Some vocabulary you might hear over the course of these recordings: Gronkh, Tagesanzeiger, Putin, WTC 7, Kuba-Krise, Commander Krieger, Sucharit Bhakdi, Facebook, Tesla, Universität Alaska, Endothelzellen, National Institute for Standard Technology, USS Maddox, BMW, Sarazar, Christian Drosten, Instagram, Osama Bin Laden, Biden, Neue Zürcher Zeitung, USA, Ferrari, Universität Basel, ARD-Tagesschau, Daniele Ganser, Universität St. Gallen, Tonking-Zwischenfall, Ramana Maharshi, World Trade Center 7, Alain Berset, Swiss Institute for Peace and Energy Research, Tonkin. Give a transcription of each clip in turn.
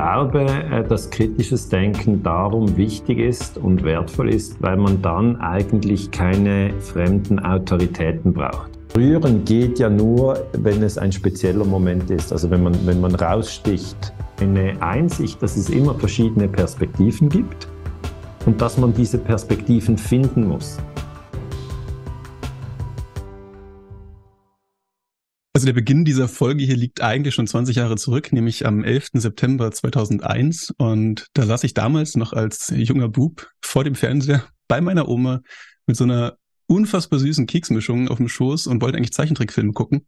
glaube, dass kritisches Denken darum wichtig ist und wertvoll ist, weil man dann eigentlich keine fremden Autoritäten braucht. Rühren geht ja nur, wenn es ein spezieller Moment ist, also wenn man raussticht. Eine Einsicht, dass es immer verschiedene Perspektiven gibt und dass man diese Perspektiven finden muss. Also der Beginn dieser Folge hier liegt eigentlich schon 20 Jahre zurück, nämlich am 11. September 2001. Und da saß ich damals noch als junger Bub vor dem Fernseher bei meiner Oma mit so einer unfassbar süßen Keksmischung auf dem Schoß und wollte eigentlich Zeichentrickfilme gucken.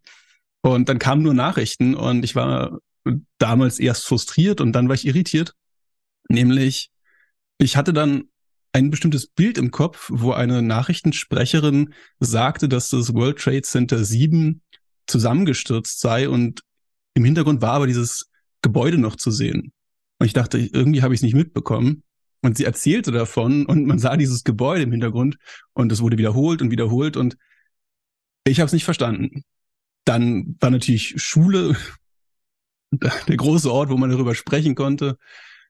Und dann kamen nur Nachrichten und ich war damals erst frustriert und dann war ich irritiert. Nämlich, ich hatte dann ein bestimmtes Bild im Kopf, wo eine Nachrichtensprecherin sagte, dass das World Trade Center 7 zusammengestürzt sei und im Hintergrund war aber dieses Gebäude noch zu sehen. Und ich dachte, irgendwie habe ich es nicht mitbekommen. Und sie erzählte davon und man sah dieses Gebäude im Hintergrund und es wurde wiederholt und ich habe es nicht verstanden. Dann war natürlich Schule der große Ort, wo man darüber sprechen konnte.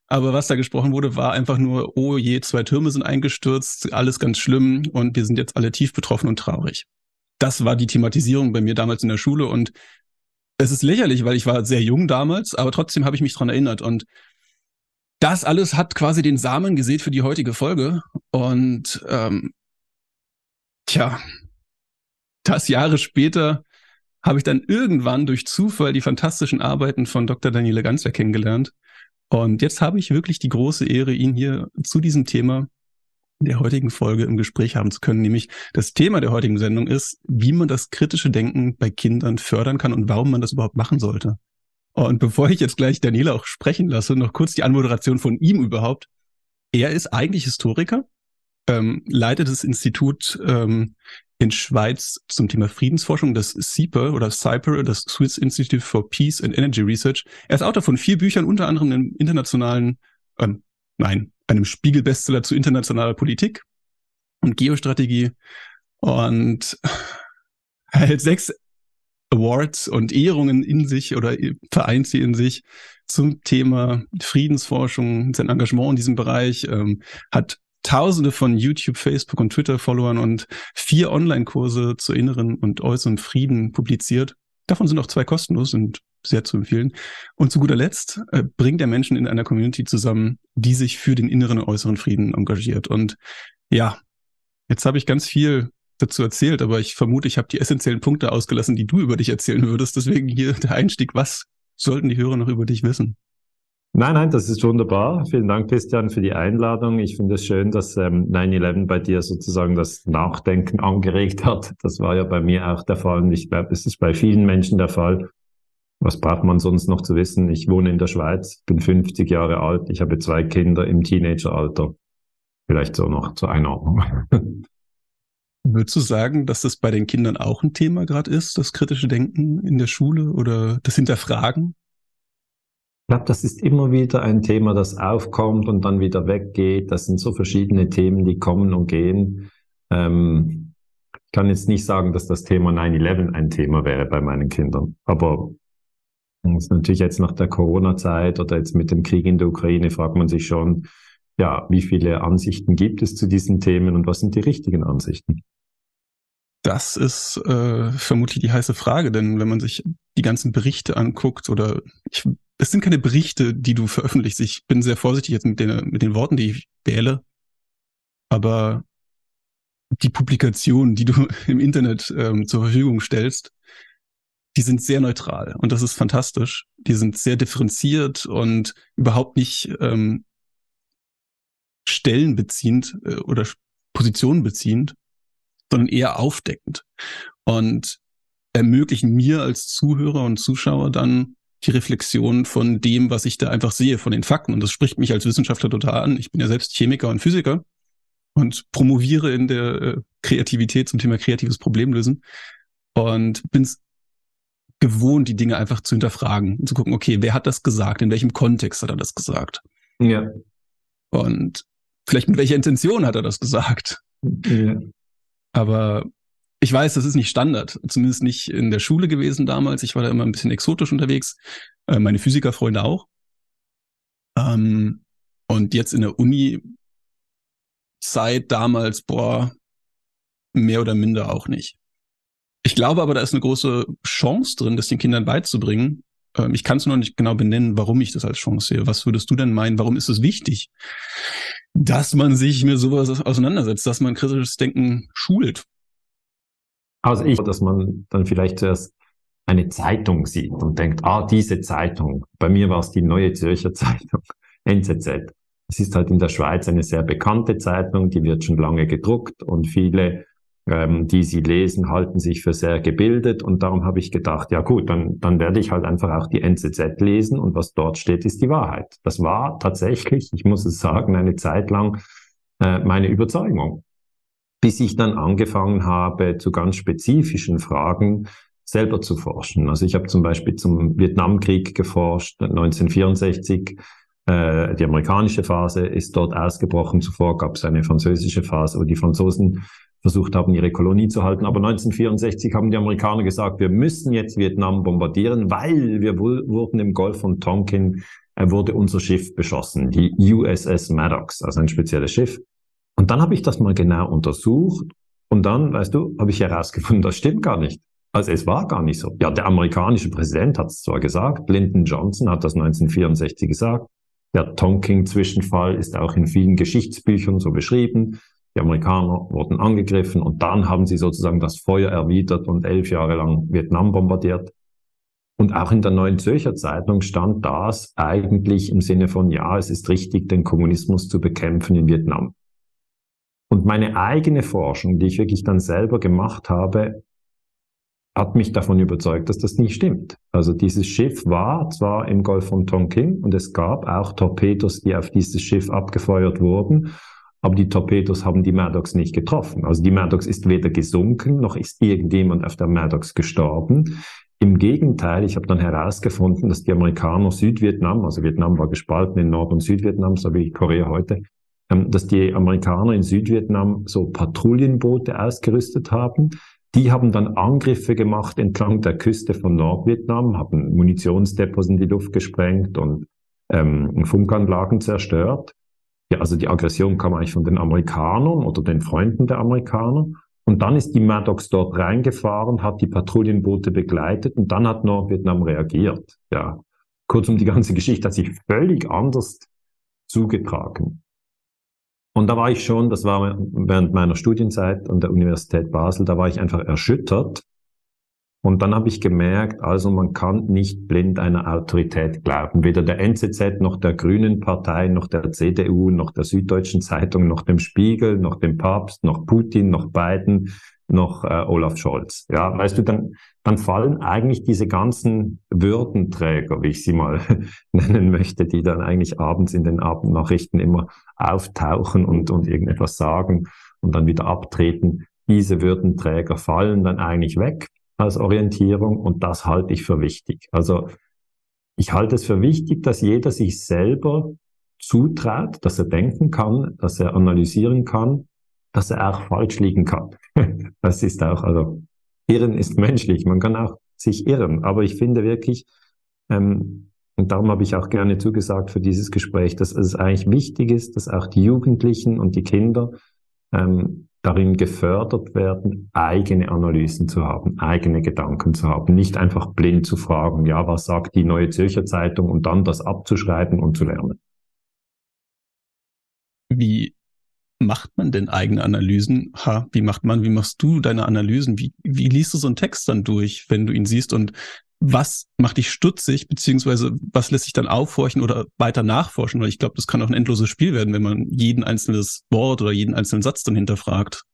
Aber was da gesprochen wurde, war einfach nur, oh je, 2 Türme sind eingestürzt, alles ganz schlimm und wir sind jetzt alle tief betroffen und traurig. Das war die Thematisierung bei mir damals in der Schule und es ist lächerlich, weil ich war sehr jung damals, aber trotzdem habe ich mich daran erinnert und das alles hat quasi den Samen gesät für die heutige Folge und das Jahre später habe ich dann irgendwann durch Zufall die fantastischen Arbeiten von Dr. Daniele Ganser kennengelernt und jetzt habe ich wirklich die große Ehre, ihn hier zu diesem Thema der heutigen Folge im Gespräch haben zu können, nämlich das Thema der heutigen Sendung ist, wie man das kritische Denken bei Kindern fördern kann und warum man das überhaupt machen sollte. Und bevor ich jetzt gleich Daniele auch sprechen lasse, noch kurz die Anmoderation von ihm überhaupt. Er ist eigentlich Historiker, leitet das Institut in Schweiz zum Thema Friedensforschung, das SIPER oder SIPER, das Swiss Institute for Peace and Energy Research. Er ist Autor von 4 Büchern, unter anderem im internationalen, einem Spiegel-Bestseller zu internationaler Politik und Geostrategie und hält 6 Awards und Ehrungen in sich oder vereint sie in sich zum Thema Friedensforschung, sein Engagement in diesem Bereich, hat Tausende von YouTube, Facebook und Twitter-Followern und 4 Online-Kurse zu inneren und äußeren Frieden publiziert. Davon sind auch 2 kostenlos und sehr zu empfehlen. Und zu guter Letzt bringt er Menschen in einer Community zusammen, die sich für den inneren und äußeren Frieden engagiert. Und ja, jetzt habe ich ganz viel dazu erzählt, aber ich vermute, ich habe die essentiellen Punkte ausgelassen, die du über dich erzählen würdest. Deswegen hier der Einstieg. Was sollten die Hörer noch über dich wissen? Nein, das ist wunderbar. Vielen Dank, Christian, für die Einladung. Ich finde es schön, dass 9/11 bei dir sozusagen das Nachdenken angeregt hat. Das war ja bei mir auch der Fall und ich glaube, es ist bei vielen Menschen der Fall. Was braucht man sonst noch zu wissen? Ich wohne in der Schweiz, bin 50 Jahre alt, ich habe 2 Kinder im Teenageralter. Vielleicht so noch zur Einordnung. Würdest du sagen, dass das bei den Kindern auch ein Thema gerade ist, das kritische Denken in der Schule oder das Hinterfragen? Ich glaube, das ist immer wieder ein Thema, das aufkommt und dann wieder weggeht. Das sind so verschiedene Themen, die kommen und gehen. Ich kann jetzt nicht sagen, dass das Thema 9/11 ein Thema wäre bei meinen Kindern. Aber das ist natürlich jetzt nach der Corona-Zeit oder jetzt mit dem Krieg in der Ukraine fragt man sich schon, ja, wie viele Ansichten gibt es zu diesen Themen und was sind die richtigen Ansichten? Das ist vermutlich die heiße Frage, denn wenn man sich die ganzen Berichte anguckt oder es sind keine Berichte, die du veröffentlichst. Ich bin sehr vorsichtig jetzt mit den Worten, die ich wähle, aber die Publikationen, die du im Internet zur Verfügung stellst, die sind sehr neutral und das ist fantastisch. Die sind sehr differenziert und überhaupt nicht stellenbeziehend oder positionenbeziehend, sondern eher aufdeckend und ermöglichen mir als Zuhörer und Zuschauer dann die Reflexion von dem, was ich da einfach sehe, von den Fakten. Und das spricht mich als Wissenschaftler total an. Ich bin ja selbst Chemiker und Physiker und promoviere in der Kreativität zum Thema kreatives Problemlösen und bin es gewohnt, die Dinge einfach zu hinterfragen und zu gucken, okay, wer hat das gesagt? In welchem Kontext hat er das gesagt? Ja. Und vielleicht mit welcher Intention hat er das gesagt? Ja. Aber ich weiß, das ist nicht Standard, zumindest nicht in der Schule gewesen damals. Ich war da immer ein bisschen exotisch unterwegs, meine Physikerfreunde auch. Und jetzt in der Uni-Zeit damals, mehr oder minder auch nicht. Ich glaube aber, da ist eine große Chance drin, das den Kindern beizubringen. Ich kann es noch nicht genau benennen, warum ich das als Chance sehe. Was würdest du denn meinen, warum ist es wichtig, dass man sich mit sowas auseinandersetzt, dass man kritisches Denken schult? Also ich, dass man dann vielleicht zuerst eine Zeitung sieht und denkt, diese Zeitung. Bei mir war es die Neue Zürcher Zeitung, NZZ. Es ist halt in der Schweiz eine sehr bekannte Zeitung, die wird schon lange gedruckt und viele, die sie lesen, halten sich für sehr gebildet und darum habe ich gedacht, ja gut, dann werde ich halt einfach auch die NZZ lesen und was dort steht, ist die Wahrheit. Das war tatsächlich, ich muss es sagen, eine Zeit lang meine Überzeugung, bis ich dann angefangen habe, zu ganz spezifischen Fragen selber zu forschen. Also ich habe zum Beispiel zum Vietnamkrieg geforscht, 1964, die amerikanische Phase ist dort ausgebrochen. Zuvor gab es eine französische Phase, wo die Franzosen versucht haben, ihre Kolonie zu halten. Aber 1964 haben die Amerikaner gesagt, wir müssen jetzt Vietnam bombardieren, weil wir wurden im Golf von Tonkin, wurde unser Schiff beschossen, die USS Maddox, also ein spezielles Schiff. Und dann habe ich das mal genau untersucht und dann, weißt du, habe ich herausgefunden, das stimmt gar nicht. Also es war gar nicht so. Ja, der amerikanische Präsident hat es zwar gesagt, Lyndon Johnson hat das 1964 gesagt, der Tonking-Zwischenfall ist auch in vielen Geschichtsbüchern so beschrieben. Die Amerikaner wurden angegriffen und dann haben sie sozusagen das Feuer erwidert und 11 Jahre lang Vietnam bombardiert. Und auch in der Neuen Zürcher Zeitung stand das eigentlich im Sinne von, ja, es ist richtig, den Kommunismus zu bekämpfen in Vietnam. Und meine eigene Forschung, die ich wirklich dann selber gemacht habe, hat mich davon überzeugt, dass das nicht stimmt. Also dieses Schiff war zwar im Golf von Tonkin und es gab auch Torpedos, die auf dieses Schiff abgefeuert wurden, aber die Torpedos haben die Maddox nicht getroffen. Also die Maddox ist weder gesunken, noch ist irgendjemand auf der Maddox gestorben. Im Gegenteil, ich habe dann herausgefunden, dass die Amerikaner Südvietnam, also Vietnam war gespalten in Nord- und Südvietnam, so wie Korea heute, dass die Amerikaner in Südvietnam so Patrouillenboote ausgerüstet haben. Die haben dann Angriffe gemacht entlang der Küste von Nordvietnam, haben Munitionsdepots in die Luft gesprengt und Funkanlagen zerstört. Ja, also die Aggression kam eigentlich von den Amerikanern oder den Freunden der Amerikaner. Und dann ist die Maddox dort reingefahren, hat die Patrouillenboote begleitet und dann hat Nordvietnam reagiert. Ja, kurzum, die ganze Geschichte hat sich völlig anders zugetragen. Und da war ich schon, das war während meiner Studienzeit an der Universität Basel, da war ich einfach erschüttert. Und dann habe ich gemerkt, also man kann nicht blind einer Autorität glauben. Weder der NZZ, noch der Grünen Partei, noch der CDU, noch der Süddeutschen Zeitung, noch dem Spiegel, noch dem Papst, noch Putin, noch Biden, noch Olaf Scholz. Ja, weißt du, dann fallen eigentlich diese ganzen Würdenträger, wie ich sie mal nennen möchte, die dann eigentlich abends in den Abendnachrichten immer auftauchen und irgendetwas sagen und dann wieder abtreten. Diese Würdenträger fallen dann eigentlich weg als Orientierung und das halte ich für wichtig. Also ich halte es für wichtig, dass jeder sich selber zutraut, dass er denken kann, dass er analysieren kann, dass er auch falsch liegen kann. Das ist auch, also Irren ist menschlich, man kann auch sich irren, aber ich finde wirklich, und darum habe ich auch gerne zugesagt für dieses Gespräch, dass es eigentlich wichtig ist, dass auch die Jugendlichen und die Kinder darin gefördert werden, eigene Analysen zu haben, eigene Gedanken zu haben, nicht einfach blind zu fragen, ja, was sagt die Neue Zürcher Zeitung und dann das abzuschreiben und zu lernen. Wie macht man denn eigene Analysen? Wie machst du deine Analysen? Wie liest du so einen Text dann durch, wenn du ihn siehst? Und was macht dich stutzig, beziehungsweise was lässt sich dann aufhorchen oder weiter nachforschen? Weil ich glaube, das kann auch ein endloses Spiel werden, wenn man jeden einzelnen Wort oder jeden einzelnen Satz dann hinterfragt.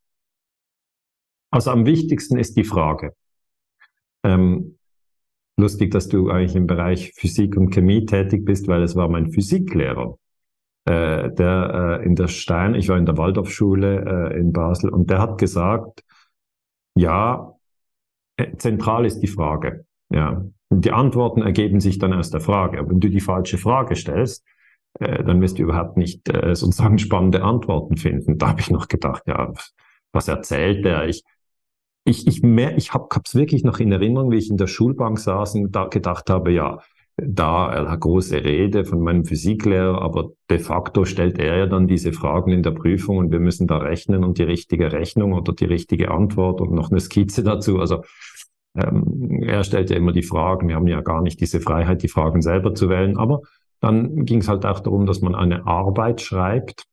Also am wichtigsten ist die Frage. Lustig, dass du eigentlich im Bereich Physik und Chemie tätig bist, weil es war mein Physiklehrer. Ich war in der Waldorfschule in Basel und der hat gesagt, ja, zentral ist die Frage. Ja, und die Antworten ergeben sich dann aus der Frage. Aber wenn du die falsche Frage stellst, dann wirst du überhaupt nicht sozusagen spannende Antworten finden. Da habe ich noch gedacht, ja, was erzählt der? Ich habe es wirklich noch in Erinnerung, wie ich in der Schulbank saß und da gedacht habe, ja, da, er hat große Rede von meinem Physiklehrer, aber de facto stellt er ja dann diese Fragen in der Prüfung und wir müssen da rechnen und die richtige Rechnung oder die richtige Antwort und noch eine Skizze dazu. Also er stellt ja immer die Fragen, wir haben ja gar nicht diese Freiheit, die Fragen selber zu wählen, aber dann ging es halt auch darum, dass man eine Arbeit schreibt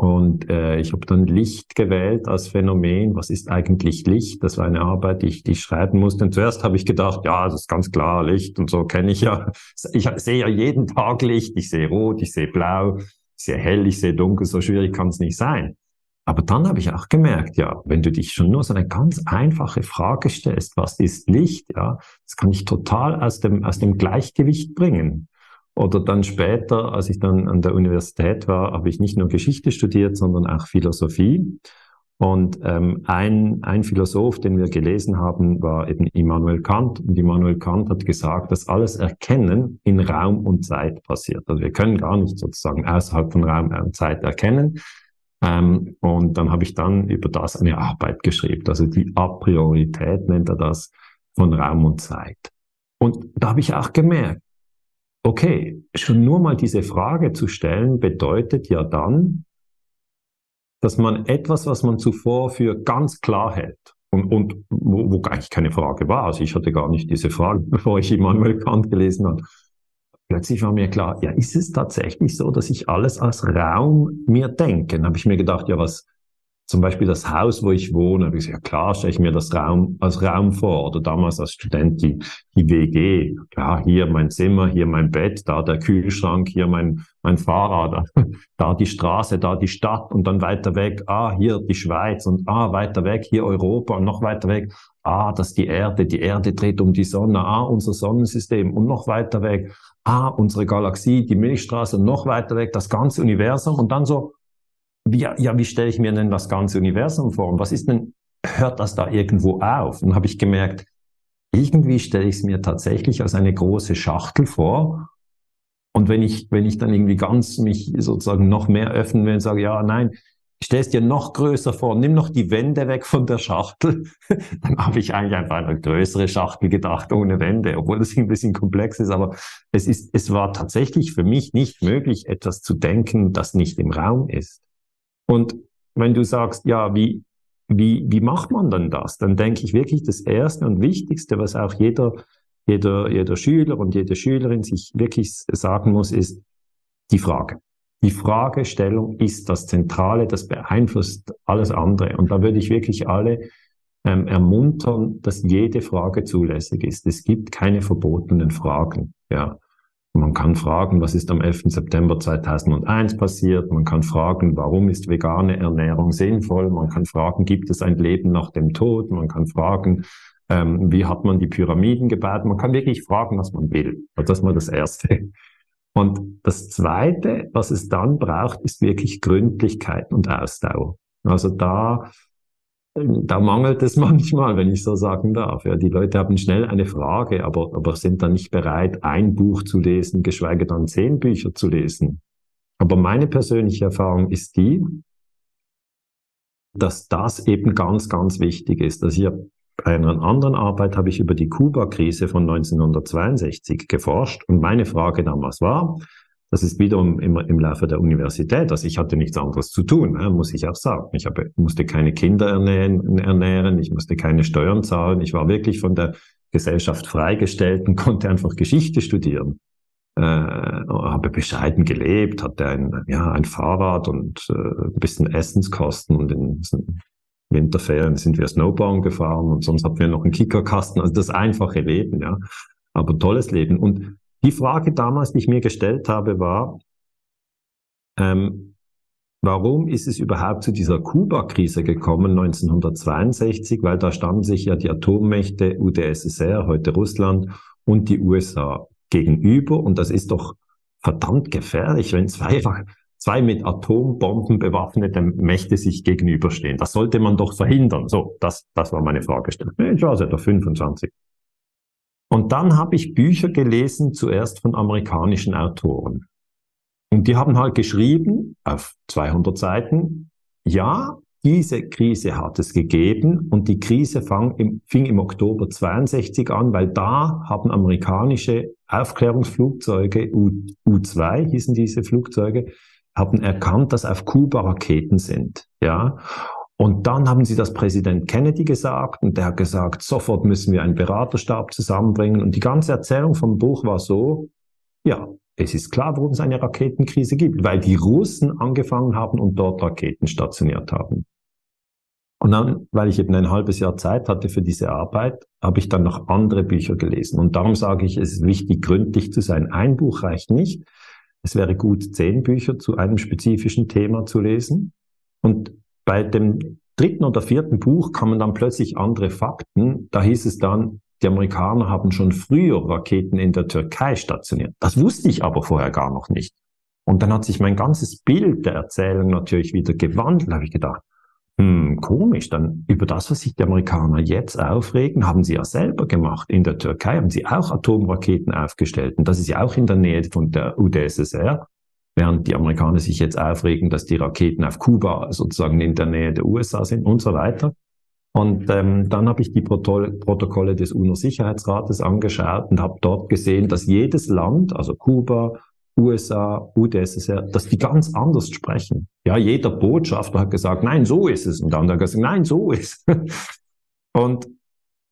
und ich habe dann Licht gewählt als Phänomen, was ist eigentlich Licht? Das war eine Arbeit, die ich schreiben musste und zuerst habe ich gedacht, ja, das ist ganz klar, Licht und so kenne ich ja, ich sehe ja jeden Tag Licht, ich sehe rot, ich sehe blau, ich sehe hell, ich sehe dunkel, so schwierig kann es nicht sein. Aber dann habe ich auch gemerkt, ja, wenn du dich schon nur so eine ganz einfache Frage stellst, was ist Licht, ja, das kann ich total aus dem Gleichgewicht bringen. Oder dann später, als ich dann an der Universität war, habe ich nicht nur Geschichte studiert, sondern auch Philosophie. Und ein Philosoph, den wir gelesen haben, war eben Immanuel Kant. Und Immanuel Kant hat gesagt, dass alles Erkennen in Raum und Zeit passiert. Also wir können gar nicht sozusagen außerhalb von Raum und Zeit erkennen. Und dann habe ich dann über das eine Arbeit geschrieben, also die Apriorität nennt er das, von Raum und Zeit. Und da habe ich auch gemerkt, okay, schon nur mal diese Frage zu stellen bedeutet ja dann, dass man etwas, was man zuvor für ganz klar hält und wo eigentlich keine Frage war, also ich hatte gar nicht diese Frage, bevor ich Immanuel Kant gelesen habe, plötzlich war mir klar, ja, ist es tatsächlich so, dass ich alles als Raum mir denke? Dann habe ich mir gedacht, ja, was, zum Beispiel das Haus, wo ich wohne, habe ich gesagt, ja klar, stelle ich mir das Raum als Raum vor. Oder damals als Student die WG, klar, hier mein Zimmer, hier mein Bett, da der Kühlschrank, hier mein Fahrrad, da die Straße, da die Stadt und dann weiter weg, hier die Schweiz und weiter weg, hier Europa und noch weiter weg, das ist die Erde dreht um die Sonne, unser Sonnensystem und noch weiter weg, unsere Galaxie, die Milchstraße, noch weiter weg, das ganze Universum und dann so, wie stelle ich mir denn das ganze Universum vor und was ist denn, hört das da irgendwo auf? Und habe ich gemerkt, irgendwie stelle ich es mir tatsächlich als eine große Schachtel vor und wenn ich dann irgendwie ganz mich sozusagen noch mehr öffnen will und sage, ja, nein, stell es dir noch größer vor, nimm noch die Wände weg von der Schachtel, dann habe ich eigentlich einfach eine größere Schachtel gedacht, ohne Wände, obwohl das ein bisschen komplex ist, aber es war tatsächlich für mich nicht möglich, etwas zu denken, das nicht im Raum ist. Und wenn du sagst, ja, wie macht man denn das? Dann denke ich wirklich, das Erste und Wichtigste, was auch jeder Schüler und jede Schülerin sich wirklich sagen muss, ist die Frage. Die Fragestellung ist das Zentrale, das beeinflusst alles andere. Und da würde ich wirklich alle ermuntern, dass jede Frage zulässig ist. Es gibt keine verbotenen Fragen. Ja. Man kann fragen, was ist am 11. September 2001 passiert? Man kann fragen, warum ist vegane Ernährung sinnvoll? Man kann fragen, gibt es ein Leben nach dem Tod? Man kann fragen, wie hat man die Pyramiden gebaut? Man kann wirklich fragen, was man will. Also das ist mal das Erste. Und das Zweite, was es dann braucht, ist wirklich Gründlichkeit und Ausdauer. Also da mangelt es manchmal, wenn ich so sagen darf. Ja, die Leute haben schnell eine Frage, aber sind dann nicht bereit, ein Buch zu lesen, geschweige denn 10 Bücher zu lesen. Aber meine persönliche Erfahrung ist die, dass das eben ganz, ganz wichtig ist. Also hier bei einer anderen Arbeit habe ich über die Kuba-Krise von 1962 geforscht und meine Frage damals war, das ist wiederum immer im Laufe der Universität, also ich hatte nichts anderes zu tun, muss ich auch sagen. Ich musste keine Kinder ernähren, ich musste keine Steuern zahlen, ich war wirklich von der Gesellschaft freigestellt und konnte einfach Geschichte studieren. Habe bescheiden gelebt, hatte ein Fahrrad und ein bisschen Essenskosten und in Winterferien sind wir Snowboarden gefahren und sonst hatten wir noch einen Kickerkasten, also das einfache Leben, ja, aber tolles Leben. Und die Frage damals, die ich mir gestellt habe, war, warum ist es überhaupt zu dieser Kuba-Krise gekommen 1962? Weil da standen sich ja die Atommächte UdSSR, heute Russland, und die USA gegenüber. Und das ist doch verdammt gefährlich, wenn zwei mit Atombomben bewaffnete Mächte sich gegenüberstehen. Das sollte man doch verhindern. So, das war meine Fragestellung. Ich war seit 25. Und dann habe ich Bücher gelesen, zuerst von amerikanischen Autoren. Und die haben halt geschrieben, auf 200 Seiten, ja, Diese Krise hat es gegeben und die Krise fing im Oktober 62 an, weil da haben amerikanische Aufklärungsflugzeuge, U-2 hießen diese Flugzeuge, haben erkannt, dass auf Kuba Raketen sind. Ja. Und dann haben sie das Präsident Kennedy gesagt und der hat gesagt, sofort müssen wir einen Beraterstab zusammenbringen. Und die ganze Erzählung vom Buch war so, ja, es ist klar, warum es eine Raketenkrise gibt, weil die Russen angefangen haben und dort Raketen stationiert haben. Und dann, weil ich eben ein halbes Jahr Zeit hatte für diese Arbeit, habe ich dann noch andere Bücher gelesen. Und darum sage ich, es ist wichtig, gründlich zu sein. Ein Buch reicht nicht. Es wäre gut, 10 Bücher zu einem spezifischen Thema zu lesen. Und bei dem 3. oder 4. Buch kamen dann plötzlich andere Fakten. Da hieß es dann, die Amerikaner haben schon früher Raketen in der Türkei stationiert. Das wusste ich aber vorher gar noch nicht. Und dann hat sich mein ganzes Bild der Erzählung natürlich wieder gewandelt. Da habe ich gedacht, komisch, dann über das, was sich die Amerikaner jetzt aufregen, haben sie ja selber gemacht. In der Türkei haben sie auch Atomraketen aufgestellt. Und das ist ja auch in der Nähe von der UdSSR. Während die Amerikaner sich jetzt aufregen, dass die Raketen auf Kuba sozusagen in der Nähe der USA sind und so weiter. Und dann habe ich die Protokolle des UNO-Sicherheitsrates angeschaut und habe dort gesehen, dass jedes Land, also Kuba, USA, UdSSR, dass die ganz anders sprechen. Ja, jeder Botschafter hat gesagt, nein, so ist es. Und der andere hat gesagt, nein, so ist es. Und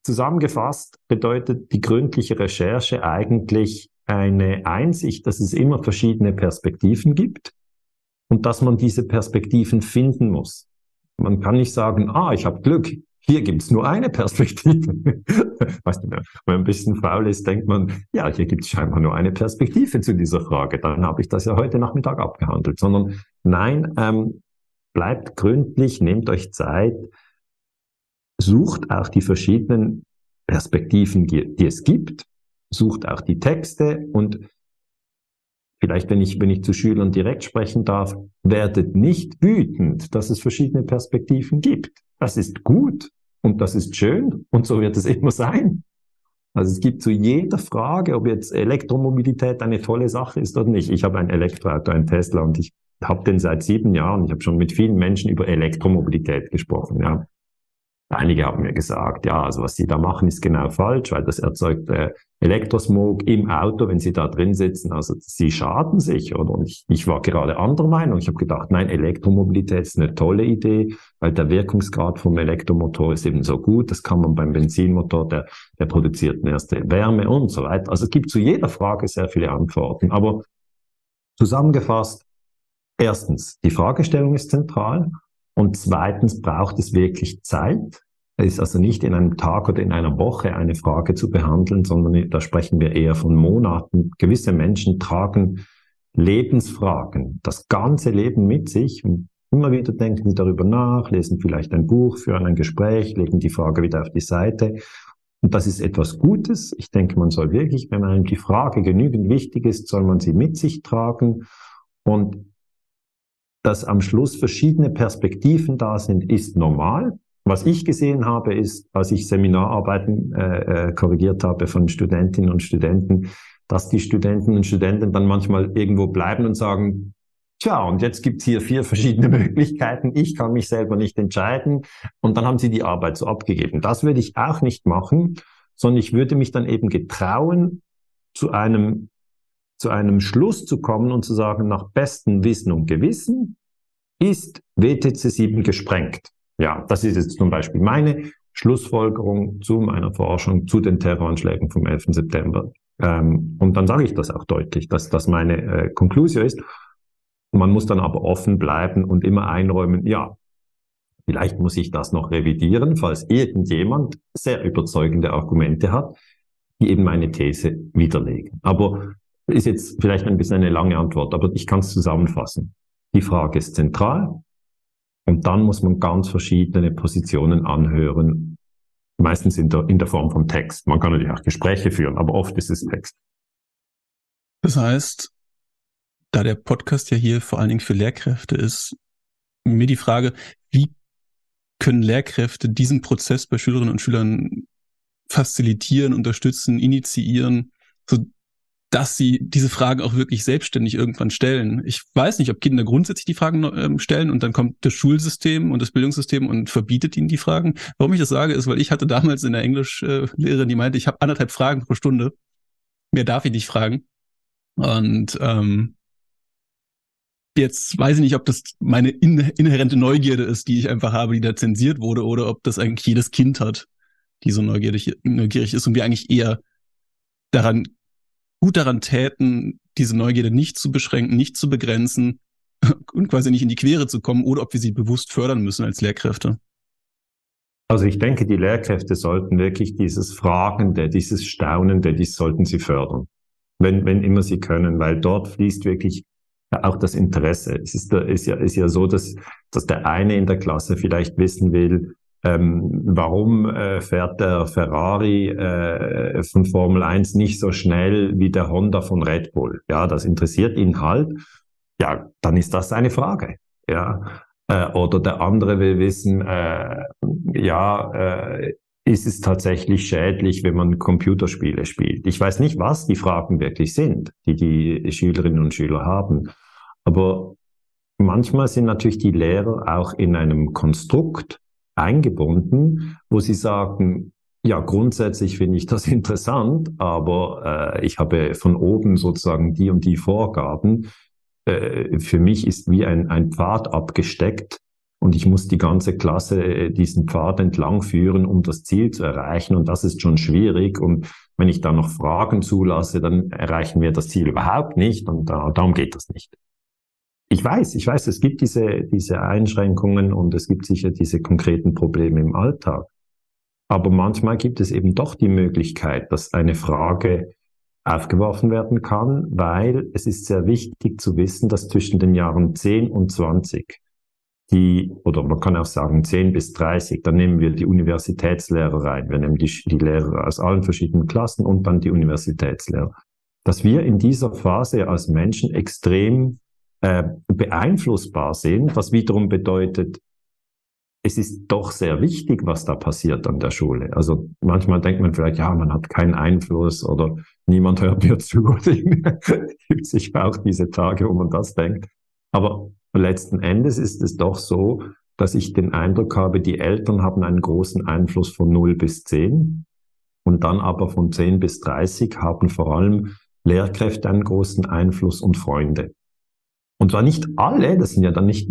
zusammengefasst bedeutet die gründliche Recherche eigentlich, eine Einsicht, dass es immer verschiedene Perspektiven gibt und dass man diese Perspektiven finden muss. Man kann nicht sagen, ich habe Glück, hier gibt's nur eine Perspektive. Weißt du, wenn man ein bisschen faul ist, denkt man, ja, hier gibt's scheinbar nur eine Perspektive zu dieser Frage, dann habe ich das ja heute Nachmittag abgehandelt. Sondern nein, bleibt gründlich, nehmt euch Zeit, sucht auch die verschiedenen Perspektiven, die es gibt, sucht auch die Texte und vielleicht, wenn ich zu Schülern direkt sprechen darf, werdet nicht wütend, dass es verschiedene Perspektiven gibt. Das ist gut und das ist schön und so wird es immer sein. Also es gibt zu jeder Frage, ob jetzt Elektromobilität eine tolle Sache ist oder nicht. Ich habe ein Elektroauto, ein Tesla und ich habe den seit 7 Jahren. Ich habe schon mit vielen Menschen über Elektromobilität gesprochen, ja. Einige haben mir gesagt, ja, also was sie da machen, ist genau falsch, weil das erzeugt Elektrosmog im Auto, wenn sie da drin sitzen. Also sie schaden sich. Oder? Und ich war gerade anderer Meinung. Ich habe gedacht, nein, Elektromobilität ist eine tolle Idee, weil der Wirkungsgrad vom Elektromotor ist eben so gut. Das kann man beim Benzinmotor, der produziert eine erste Wärme und so weiter. Also es gibt zu jeder Frage sehr viele Antworten. Aber zusammengefasst, erstens, die Fragestellung ist zentral. Und zweitens braucht es wirklich Zeit. Es ist also nicht in einem Tag oder in einer Woche eine Frage zu behandeln, sondern da sprechen wir eher von Monaten. Gewisse Menschen tragen Lebensfragen, das ganze Leben mit sich. Und immer wieder denken sie darüber nach, lesen vielleicht ein Buch, führen ein Gespräch, legen die Frage wieder auf die Seite. Und das ist etwas Gutes. Ich denke, man soll wirklich, wenn einem die Frage genügend wichtig ist, soll man sie mit sich tragen. Und dass am Schluss verschiedene Perspektiven da sind, ist normal. Was ich gesehen habe, ist, als ich Seminararbeiten korrigiert habe von Studentinnen und Studenten, dass die Studentinnen und Studenten dann manchmal irgendwo bleiben und sagen, tja, und jetzt gibt's hier 4 verschiedene Möglichkeiten, ich kann mich selber nicht entscheiden. Und dann haben sie die Arbeit so abgegeben. Das würde ich auch nicht machen, sondern ich würde mich dann eben getrauen, zu einem Schluss zu kommen und zu sagen, nach bestem Wissen und Gewissen ist WTC 7 gesprengt. Ja, das ist jetzt zum Beispiel meine Schlussfolgerung zu meiner Forschung, zu den Terroranschlägen vom 11. September. Und dann sage ich das auch deutlich, dass das meine Konklusio ist. Man muss dann aber offen bleiben und immer einräumen, ja, vielleicht muss ich das noch revidieren, falls irgendjemand sehr überzeugende Argumente hat, die eben meine These widerlegen. Aber ist jetzt vielleicht ein bisschen eine lange Antwort, aber ich kann es zusammenfassen. Die Frage ist zentral und dann muss man ganz verschiedene Positionen anhören, meistens in der Form von Text. Man kann natürlich auch Gespräche führen, aber oft ist es Text. Das heißt, da der Podcast ja hier vor allen Dingen für Lehrkräfte ist, mir die Frage, wie können Lehrkräfte diesen Prozess bei Schülerinnen und Schülern facilitieren, unterstützen, initiieren, so dass sie diese Fragen auch wirklich selbstständig irgendwann stellen. Ich weiß nicht, ob Kinder grundsätzlich die Fragen stellen und dann kommt das Schulsystem und das Bildungssystem und verbietet ihnen die Fragen. Warum ich das sage, ist, weil ich hatte damals in der Englischlehrerin, die meinte, ich habe 1,5 Fragen pro Stunde. Mehr darf ich nicht fragen. Und jetzt weiß ich nicht, ob das meine inhärente Neugierde ist, die ich einfach habe, die da zensiert wurde, oder ob das eigentlich jedes Kind hat, die so neugierig ist und wir eigentlich eher gut daran täten, diese Neugierde nicht zu beschränken, nicht zu begrenzen und quasi nicht in die Quere zu kommen, oder ob wir sie bewusst fördern müssen als Lehrkräfte. Also ich denke, die Lehrkräfte sollten wirklich dieses Fragende, dieses Staunende, dies sollten sie fördern, wenn immer sie können, weil dort fließt wirklich auch das Interesse. Es ist ja so, dass der eine in der Klasse vielleicht wissen will, warum fährt der Ferrari von Formel 1 nicht so schnell wie der Honda von Red Bull? Ja, das interessiert ihn halt. Ja, dann ist das eine Frage. Ja, oder der andere will wissen, ist es tatsächlich schädlich, wenn man Computerspiele spielt? Ich weiß nicht, was die Fragen wirklich sind, die Schülerinnen und Schüler haben. Aber manchmal sind natürlich die Lehrer auch in einem Konstrukt eingebunden, wo sie sagen, ja, grundsätzlich finde ich das interessant, aber ich habe von oben sozusagen die und die Vorgaben. Für mich ist wie ein Pfad abgesteckt und ich muss die ganze Klasse diesen Pfad entlang führen, um das Ziel zu erreichen, und das ist schon schwierig, und wenn ich da noch Fragen zulasse, dann erreichen wir das Ziel überhaupt nicht, und darum geht das nicht. Ich weiß, es gibt diese Einschränkungen und es gibt sicher diese konkreten Probleme im Alltag. Aber manchmal gibt es eben doch die Möglichkeit, dass eine Frage aufgeworfen werden kann, weil es ist sehr wichtig zu wissen, dass zwischen den Jahren 10 und 20, oder man kann auch sagen 10 bis 30, dann nehmen wir die Universitätslehrer rein, wir nehmen die Lehrer aus allen verschiedenen Klassen und dann die Universitätslehrer, dass wir in dieser Phase als Menschen extrem beeinflussbar sind, was wiederum bedeutet, es ist doch sehr wichtig, was da passiert an der Schule. Also manchmal denkt man vielleicht, ja, man hat keinen Einfluss oder niemand hört mir zu. Gibt sich auch diese Tage, wo man das denkt. Aber letzten Endes ist es doch so, dass ich den Eindruck habe, die Eltern haben einen großen Einfluss von 0 bis 10 und dann aber von 10 bis 30 haben vor allem Lehrkräfte einen großen Einfluss und Freunde. Und zwar nicht alle, wir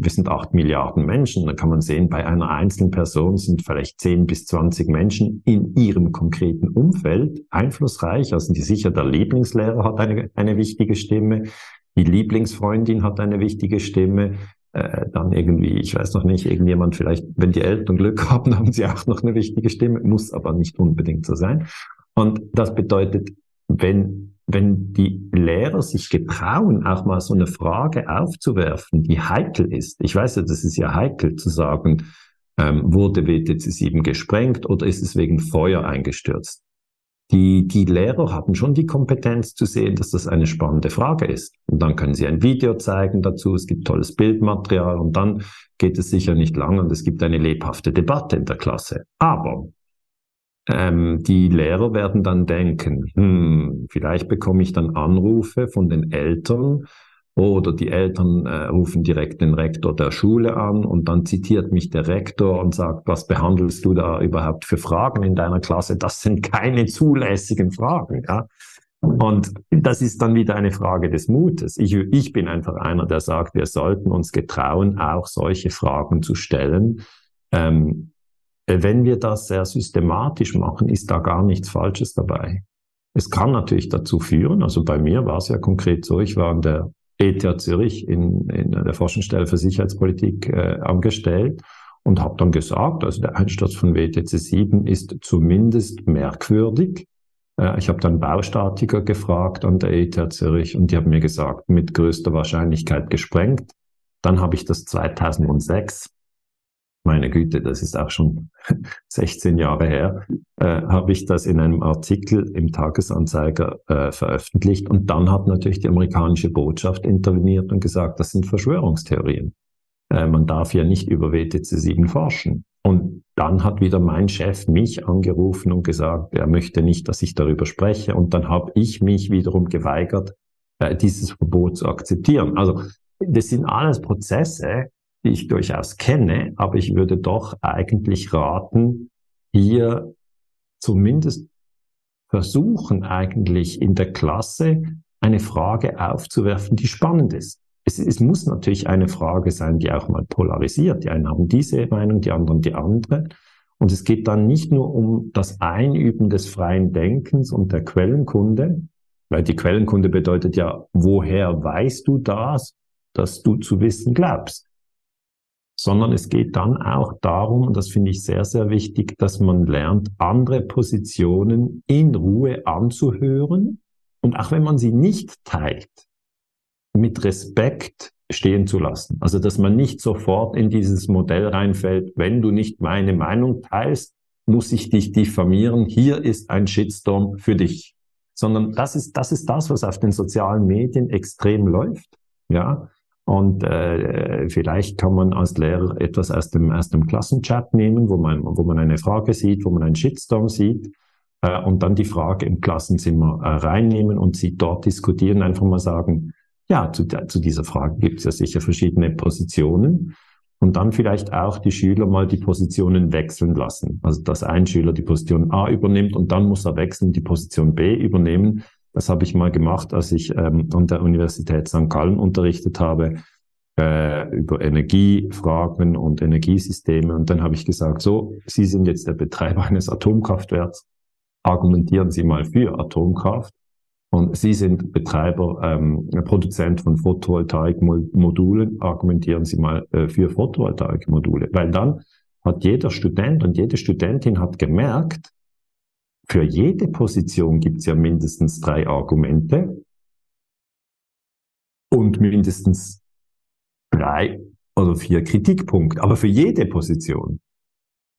sind 8 Milliarden Menschen, da kann man sehen, bei einer einzelnen Person sind vielleicht 10 bis 20 Menschen in ihrem konkreten Umfeld einflussreich, also sicher der Lieblingslehrer hat eine wichtige Stimme, die Lieblingsfreundin hat eine wichtige Stimme, dann irgendwie, ich weiß noch nicht, irgendjemand vielleicht, wenn die Eltern Glück haben, haben sie auch noch eine wichtige Stimme, muss aber nicht unbedingt so sein. Und das bedeutet, wenn die Lehrer sich getrauen, auch mal so eine Frage aufzuwerfen, die heikel ist. Ich weiß ja, das ist ja heikel zu sagen, wurde WTC 7 gesprengt oder ist es wegen Feuer eingestürzt? Die Lehrer haben schon die Kompetenz zu sehen, dass das eine spannende Frage ist. Und dann können sie ein Video zeigen dazu, es gibt tolles Bildmaterial und dann geht es sicher nicht lang und es gibt eine lebhafte Debatte in der Klasse. Aber die Lehrer werden dann denken, vielleicht bekomme ich dann Anrufe von den Eltern oder die Eltern rufen direkt den Rektor der Schule an und dann zitiert mich der Rektor und sagt, was behandelst du da überhaupt für Fragen in deiner Klasse? Das sind keine zulässigen Fragen. Ja? Und das ist dann wieder eine Frage des Mutes. Ich bin einfach einer, der sagt, wir sollten uns getrauen, auch solche Fragen zu stellen. Wenn wir das sehr systematisch machen, ist da gar nichts Falsches dabei. Es kann natürlich dazu führen, also bei mir war es ja konkret so, ich war an der ETH Zürich in der Forschungsstelle für Sicherheitspolitik angestellt und habe dann gesagt, also der Einsturz von WTC 7 ist zumindest merkwürdig. Ich habe dann Baustatiker gefragt an der ETH Zürich und die haben mir gesagt, mit größter Wahrscheinlichkeit gesprengt. Dann habe ich das 2006, meine Güte, das ist auch schon 16 Jahre her, habe ich das in einem Artikel im Tagesanzeiger veröffentlicht. Und dann hat natürlich die amerikanische Botschaft interveniert und gesagt, das sind Verschwörungstheorien. Man darf ja nicht über WTC 7 forschen. Und dann hat wieder mein Chef mich angerufen und gesagt, er möchte nicht, dass ich darüber spreche. Und dann habe ich mich wiederum geweigert, dieses Verbot zu akzeptieren. Also das sind alles Prozesse, die ich durchaus kenne, aber ich würde doch eigentlich raten, hier zumindest versuchen, eigentlich in der Klasse eine Frage aufzuwerfen, die spannend ist. Es muss natürlich eine Frage sein, die auch mal polarisiert. Die einen haben diese Meinung, die anderen die andere. Und es geht dann nicht nur um das Einüben des freien Denkens und der Quellenkunde, weil die Quellenkunde bedeutet ja, woher weißt du das, dass du zu wissen glaubst? Sondern es geht dann auch darum, und das finde ich sehr, sehr wichtig, dass man lernt, andere Positionen in Ruhe anzuhören und auch wenn man sie nicht teilt, mit Respekt stehen zu lassen. Also, dass man nicht sofort in dieses Modell reinfällt, wenn du nicht meine Meinung teilst, muss ich dich diffamieren, hier ist ein Shitstorm für dich. Sondern das ist das, was auf den sozialen Medien extrem läuft, ja. Und vielleicht kann man als Lehrer etwas aus dem Klassenchat nehmen, wo man eine Frage sieht, wo man einen Shitstorm sieht und dann die Frage im Klassenzimmer reinnehmen und sie dort diskutieren, einfach mal sagen, ja, zu dieser Frage gibt es ja sicher verschiedene Positionen und dann vielleicht auch die Schüler mal die Positionen wechseln lassen. Also dass ein Schüler die Position A übernimmt und dann muss er wechseln, die Position B übernehmen. Das habe ich mal gemacht, als ich an der Universität St. Gallen unterrichtet habe, über Energiefragen und Energiesysteme. Und dann habe ich gesagt, so, Sie sind jetzt der Betreiber eines Atomkraftwerks, argumentieren Sie mal für Atomkraft. Und Sie sind Betreiber, Produzent von Photovoltaikmodulen, argumentieren Sie mal für Photovoltaikmodule. Weil dann hat jeder Student und jede Studentin hat gemerkt, für jede Position gibt es ja mindestens 3 Argumente und mindestens 3 oder 4 Kritikpunkte, aber für jede Position.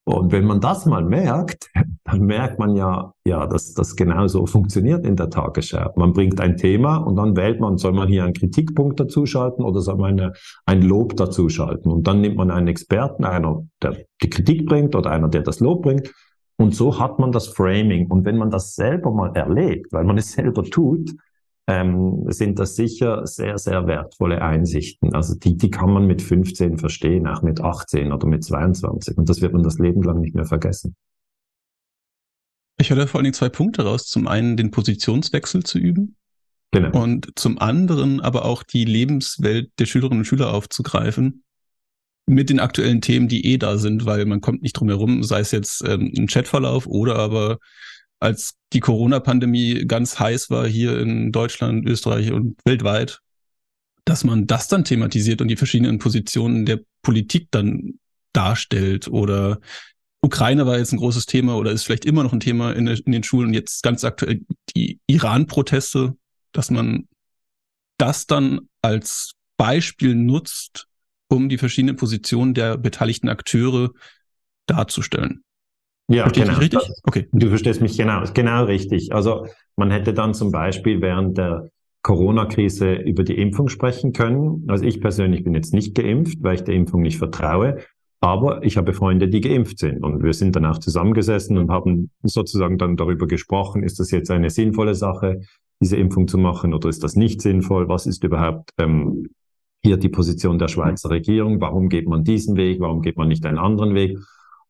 Und wenn man das mal merkt, dann merkt man ja, dass das genauso funktioniert in der Tagesschau. Man bringt ein Thema und dann wählt man, soll man hier einen Kritikpunkt dazuschalten oder soll man ein Lob dazuschalten? Und dann nimmt man einen Experten, einer, der die Kritik bringt oder einer, der das Lob bringt. Und so hat man das Framing. Und wenn man das selber mal erlebt, weil man es selber tut, sind das sicher sehr, sehr wertvolle Einsichten. Also die kann man mit 15 verstehen, auch mit 18 oder mit 22. Und das wird man das Leben lang nicht mehr vergessen. Ich höre vor allen Dingen 2 Punkte raus. Zum einen den Positionswechsel zu üben. Genau. Und zum anderen aber auch die Lebenswelt der Schülerinnen und Schüler aufzugreifen. Mit den aktuellen Themen, die da sind, weil man kommt nicht drum herum, sei es jetzt ein Chatverlauf oder aber als die Corona-Pandemie ganz heiß war hier in Deutschland, Österreich und weltweit, dass man das dann thematisiert und die verschiedenen Positionen der Politik dann darstellt. Oder Ukraine war jetzt ein großes Thema oder ist vielleicht immer noch ein Thema in den Schulen. Jetzt ganz aktuell die Iran-Proteste, dass man das dann als Beispiel nutzt, um die verschiedenen Positionen der beteiligten Akteure darzustellen. Ja, verstehst genau. Richtig? Okay. Du verstehst mich genau richtig. Also man hätte dann zum Beispiel während der Corona-Krise über die Impfung sprechen können. Also ich persönlich bin jetzt nicht geimpft, weil ich der Impfung nicht vertraue, aber ich habe Freunde, die geimpft sind und wir sind danach zusammengesessen und haben sozusagen dann darüber gesprochen, ist das jetzt eine sinnvolle Sache, diese Impfung zu machen oder ist das nicht sinnvoll, was ist überhaupt hier die Position der Schweizer Regierung, warum geht man diesen Weg, warum geht man nicht einen anderen Weg?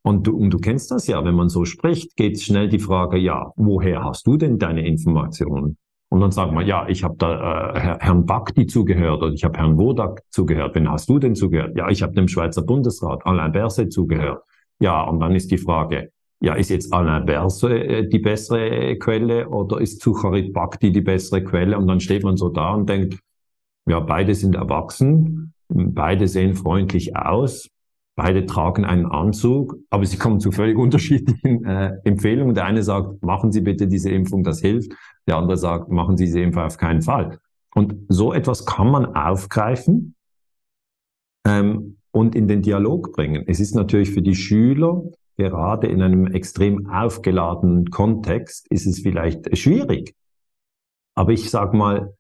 Und du kennst das ja, wenn man so spricht, geht schnell die Frage, ja, woher hast du denn deine Informationen? Und dann sagt man, ja, ich habe da Herrn Bhakdi zugehört oder ich habe Herrn Wodak zugehört. Wen hast du denn zugehört? Ja, ich habe dem Schweizer Bundesrat Alain Berset zugehört. Ja, und dann ist die Frage, ja, ist jetzt Alain Berset die bessere Quelle oder ist Sucharit Bhakdi die bessere Quelle? Und dann steht man so da und denkt, ja, beide sind erwachsen, beide sehen freundlich aus, beide tragen einen Anzug, aber sie kommen zu völlig unterschiedlichen Empfehlungen. Der eine sagt, machen Sie bitte diese Impfung, das hilft. Der andere sagt, machen Sie diese Impfung auf keinen Fall. Und so etwas kann man aufgreifen und in den Dialog bringen. Es ist natürlich für die Schüler, gerade in einem extrem aufgeladenen Kontext, ist es vielleicht schwierig. Aber ich sage mal,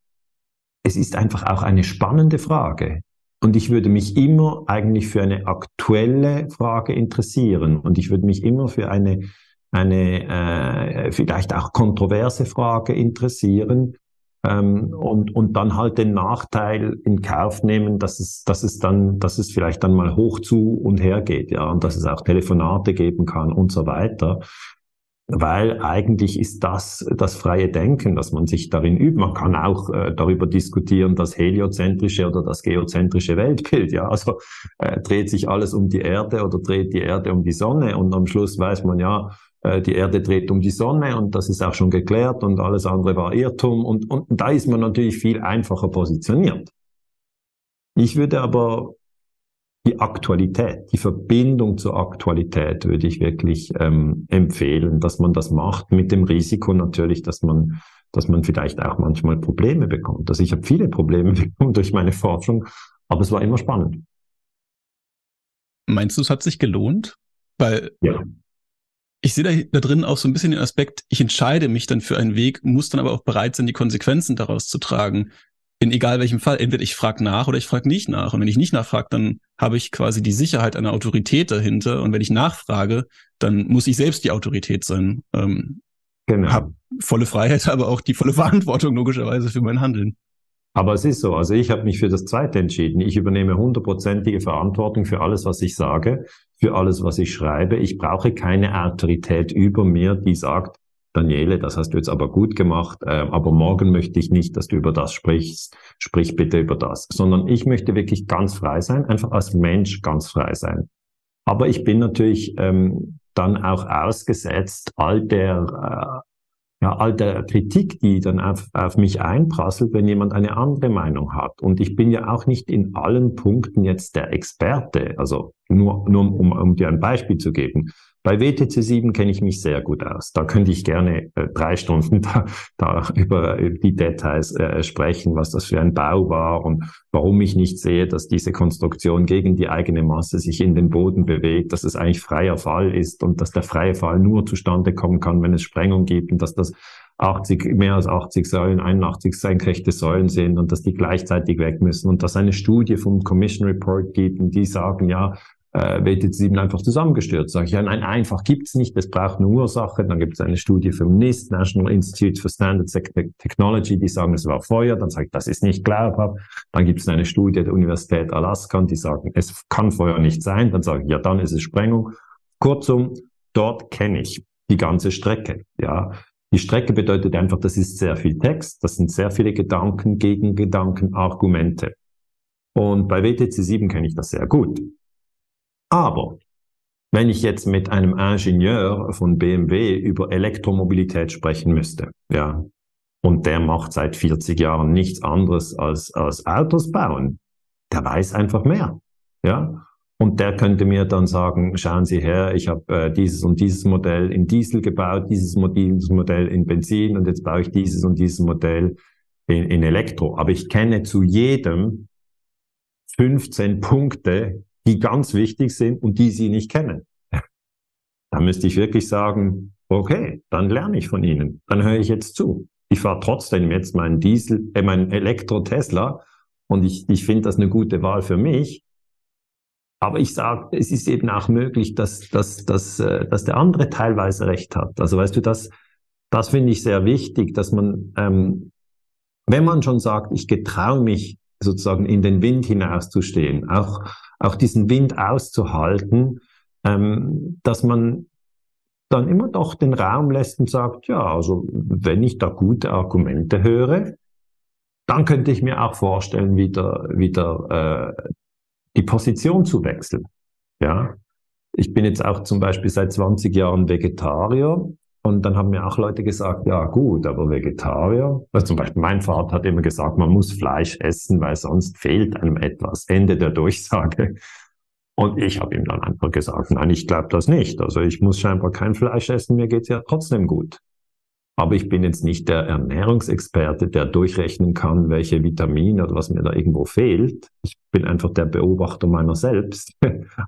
es ist einfach auch eine spannende Frage. Und ich würde mich immer eigentlich für eine aktuelle Frage interessieren und ich würde mich immer für eine vielleicht auch kontroverse Frage interessieren und dann halt den Nachteil in Kauf nehmen, dass es vielleicht dann mal hoch zu und her geht, ja, und dass es auch Telefonate geben kann und so weiter. Weil eigentlich ist das freie Denken, dass man sich darin übt. Man kann auch darüber diskutieren, das heliozentrische oder das geozentrische Weltbild. Ja, also dreht sich alles um die Erde oder dreht die Erde um die Sonne? Und am Schluss weiß man ja, die Erde dreht um die Sonne und das ist auch schon geklärt und alles andere war Irrtum. Und da ist man natürlich viel einfacher positioniert. Ich würde aber die Aktualität, die Verbindung zur Aktualität würde ich wirklich empfehlen, dass man das macht, mit dem Risiko natürlich, dass man vielleicht auch manchmal Probleme bekommt. Also ich habe viele Probleme bekommen durch meine Forschung, aber es war immer spannend. Meinst du, es hat sich gelohnt? Weil ja. Ich sehe da drin auch so ein bisschen den Aspekt, ich entscheide mich dann für einen Weg, muss dann aber auch bereit sein, die Konsequenzen daraus zu tragen. In egal welchem Fall, entweder ich frage nach oder ich frage nicht nach. Und wenn ich nicht nachfrage, dann habe ich quasi die Sicherheit einer Autorität dahinter. Und wenn ich nachfrage, dann muss ich selbst die Autorität sein. Genau. Habe volle Freiheit, aber auch die volle Verantwortung logischerweise für mein Handeln. Aber es ist so. Also ich habe mich für das Zweite entschieden. Ich übernehme 100%ige Verantwortung für alles, was ich sage, für alles, was ich schreibe. Ich brauche keine Autorität über mir, die sagt, Daniele, das hast du jetzt aber gut gemacht, aber morgen möchte ich nicht, dass du über das sprichst, sprich bitte über das, sondern ich möchte wirklich ganz frei sein, einfach als Mensch ganz frei sein. Aber ich bin natürlich dann auch ausgesetzt all der Kritik, die dann auf mich einprasselt, wenn jemand eine andere Meinung hat. Und ich bin ja auch nicht in allen Punkten jetzt der Experte, also nur um dir ein Beispiel zu geben. Bei WTC 7 kenne ich mich sehr gut aus. Da könnte ich gerne 3 Stunden da über die Details sprechen, was das für ein Bau war und warum ich nicht sehe, dass diese Konstruktion gegen die eigene Masse sich in den Boden bewegt, dass es eigentlich freier Fall ist und dass der freie Fall nur zustande kommen kann, wenn es Sprengung gibt und dass das 80, mehr als 80 Säulen, 81 senkrechte Säulen sind und dass die gleichzeitig weg müssen und dass eine Studie vom Commission Report gibt und die sagen, ja, WTC7 einfach zusammengestürzt. Sag ich, ja, nein, einfach gibt's nicht, es braucht eine Ursache. Dann gibt es eine Studie vom NIST, National Institute for Standard Technology, die sagen, es war Feuer. Dann sagt, das ist nicht glaubhaft. Dann gibt es eine Studie der Universität Alaska und die sagen, es kann Feuer nicht sein. Dann sage ich, ja, dann ist es Sprengung. Kurzum, dort kenne ich die ganze Strecke. Ja, die Strecke bedeutet einfach, das ist sehr viel Text, das sind sehr viele Gedanken, Gegengedanken, Argumente. Und bei WTC7 kenne ich das sehr gut. Aber wenn ich jetzt mit einem Ingenieur von BMW über Elektromobilität sprechen müsste, ja, und der macht seit 40 Jahren nichts anderes als Autos bauen, der weiß einfach mehr, ja. Und der könnte mir dann sagen, schauen Sie her, ich habe dieses und dieses Modell in Diesel gebaut, dieses Modell in Benzin und jetzt baue ich dieses und dieses Modell in Elektro. Aber ich kenne zu jedem 15 Punkte, die ganz wichtig sind und die Sie nicht kennen. Da müsste ich wirklich sagen, okay, dann lerne ich von Ihnen, dann höre ich jetzt zu. Ich fahre trotzdem jetzt meinen meinen Elektro-Tesla und ich finde das eine gute Wahl für mich. Aber ich sage, es ist eben auch möglich, dass der andere teilweise recht hat. Also weißt du, das finde ich sehr wichtig, dass man, wenn man schon sagt, ich getraue mich sozusagen in den Wind hinauszustehen, auch diesen Wind auszuhalten, dass man dann immer doch den Raum lässt und sagt, ja, also wenn ich da gute Argumente höre, dann könnte ich mir auch vorstellen, wieder die Position zu wechseln. Ja, ich bin jetzt auch zum Beispiel seit 20 Jahren Vegetarier und dann haben mir auch Leute gesagt, ja gut, aber Vegetarier, also zum Beispiel mein Vater hat immer gesagt, man muss Fleisch essen, weil sonst fehlt einem etwas, Ende der Durchsage. Und ich habe ihm dann einfach gesagt, nein, ich glaube das nicht, also ich muss scheinbar kein Fleisch essen, mir geht's ja trotzdem gut. Aber ich bin jetzt nicht der Ernährungsexperte, der durchrechnen kann, welche Vitamine oder was mir da irgendwo fehlt. Ich bin einfach der Beobachter meiner selbst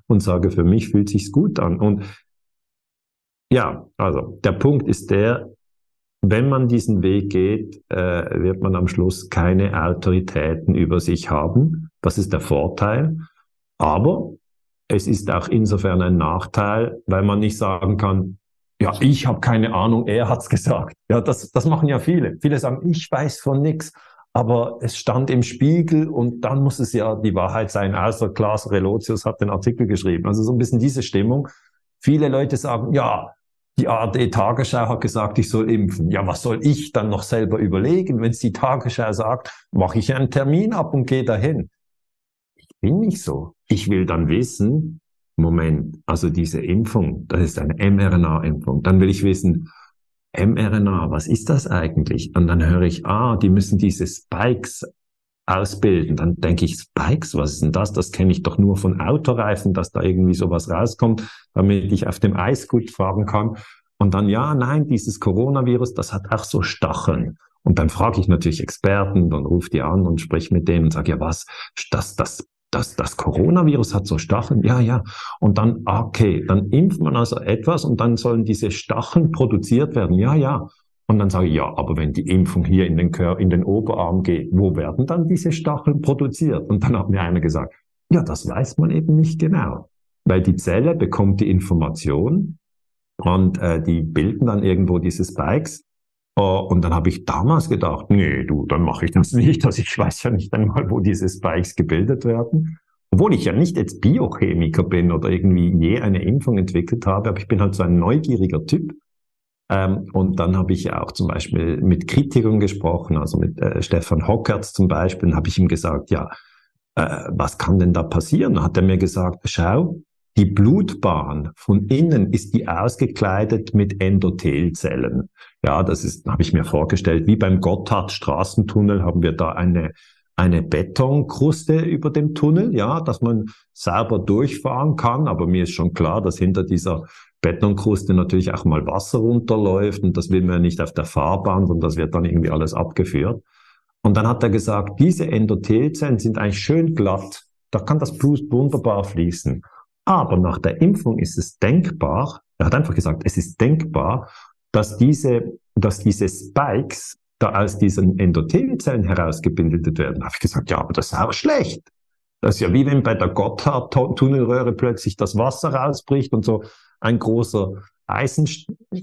und sage, für mich fühlt sich's gut an. Und ja, also der Punkt ist der, wenn man diesen Weg geht, wird man am Schluss keine Autoritäten über sich haben, Das ist der Vorteil. Aber es ist auch insofern ein Nachteil, weil man nicht sagen kann, ja, ich habe keine Ahnung, er hat's gesagt. Ja, das machen ja viele. Viele sagen, ich weiß von nichts, aber es stand im Spiegel und dann muss es ja die Wahrheit sein. Also Claas Relotius hat den Artikel geschrieben. Also so ein bisschen diese Stimmung. Viele Leute sagen, ja, die ARD-Tagesschau hat gesagt, ich soll impfen. Ja, was soll ich dann noch selber überlegen? Wenn es die Tagesschau sagt, mache ich einen Termin ab und gehe dahin. Ich bin nicht so. Ich will dann wissen, Moment, also diese Impfung, das ist eine mRNA-Impfung. Dann will ich wissen, mRNA, was ist das eigentlich? Und dann höre ich, die müssen diese Spikes ausbilden. Dann denke ich, Spikes, was ist denn das? Das kenne ich doch nur von Autoreifen, dass da irgendwie sowas rauskommt, damit ich auf dem Eis gut fahren kann. Und dann, ja, nein, dieses Coronavirus, das hat auch so Stacheln. Und dann frage ich natürlich Experten, dann rufe die an und spreche mit denen und sage, ja, was, das Coronavirus hat so Stacheln? Ja. Und dann, okay, dann impft man also etwas und dann sollen diese Stacheln produziert werden. Ja. Und dann sage ich, ja, aber wenn die Impfung hier in den Oberarm geht, wo werden dann diese Stacheln produziert? Und dann hat mir einer gesagt, ja, das weiß man eben nicht genau. Weil die Zelle bekommt die Information und die bilden dann irgendwo diese Spikes. Und dann habe ich damals gedacht, nee, du, dann mache ich das nicht, also ich weiß ja nicht einmal, wo diese Spikes gebildet werden. Obwohl ich ja nicht jetzt Biochemiker bin oder irgendwie je eine Impfung entwickelt habe, aber ich bin halt so ein neugieriger Typ. Und dann habe ich ja auch zum Beispiel mit Kritikern gesprochen, also mit Stefan Hockerts zum Beispiel, habe ich ihm gesagt, ja, was kann denn da passieren? Da hat er mir gesagt, schau, die Blutbahn von innen ist die ausgekleidet mit Endothelzellen. Ja, das ist, habe ich mir vorgestellt, wie beim Gotthard-Straßentunnel haben wir da eine Betonkruste über dem Tunnel, ja, dass man sauber durchfahren kann. Aber mir ist schon klar, dass hinter dieser Betonkruste natürlich auch mal Wasser runterläuft und das will man ja nicht auf der Fahrbahn, sondern das wird dann irgendwie alles abgeführt. Und dann hat er gesagt, diese Endothelzellen sind eigentlich schön glatt, da kann das Blut wunderbar fließen. Aber nach der Impfung ist es denkbar, er hat einfach gesagt, es ist denkbar, dass diese Spikes da aus diesen Endothelzellen herausgebildet werden. Da habe ich gesagt, ja, aber das ist auch schlecht. Das ist ja wie wenn bei der Gotthard-Tunnelröhre plötzlich das Wasser rausbricht und so ein großer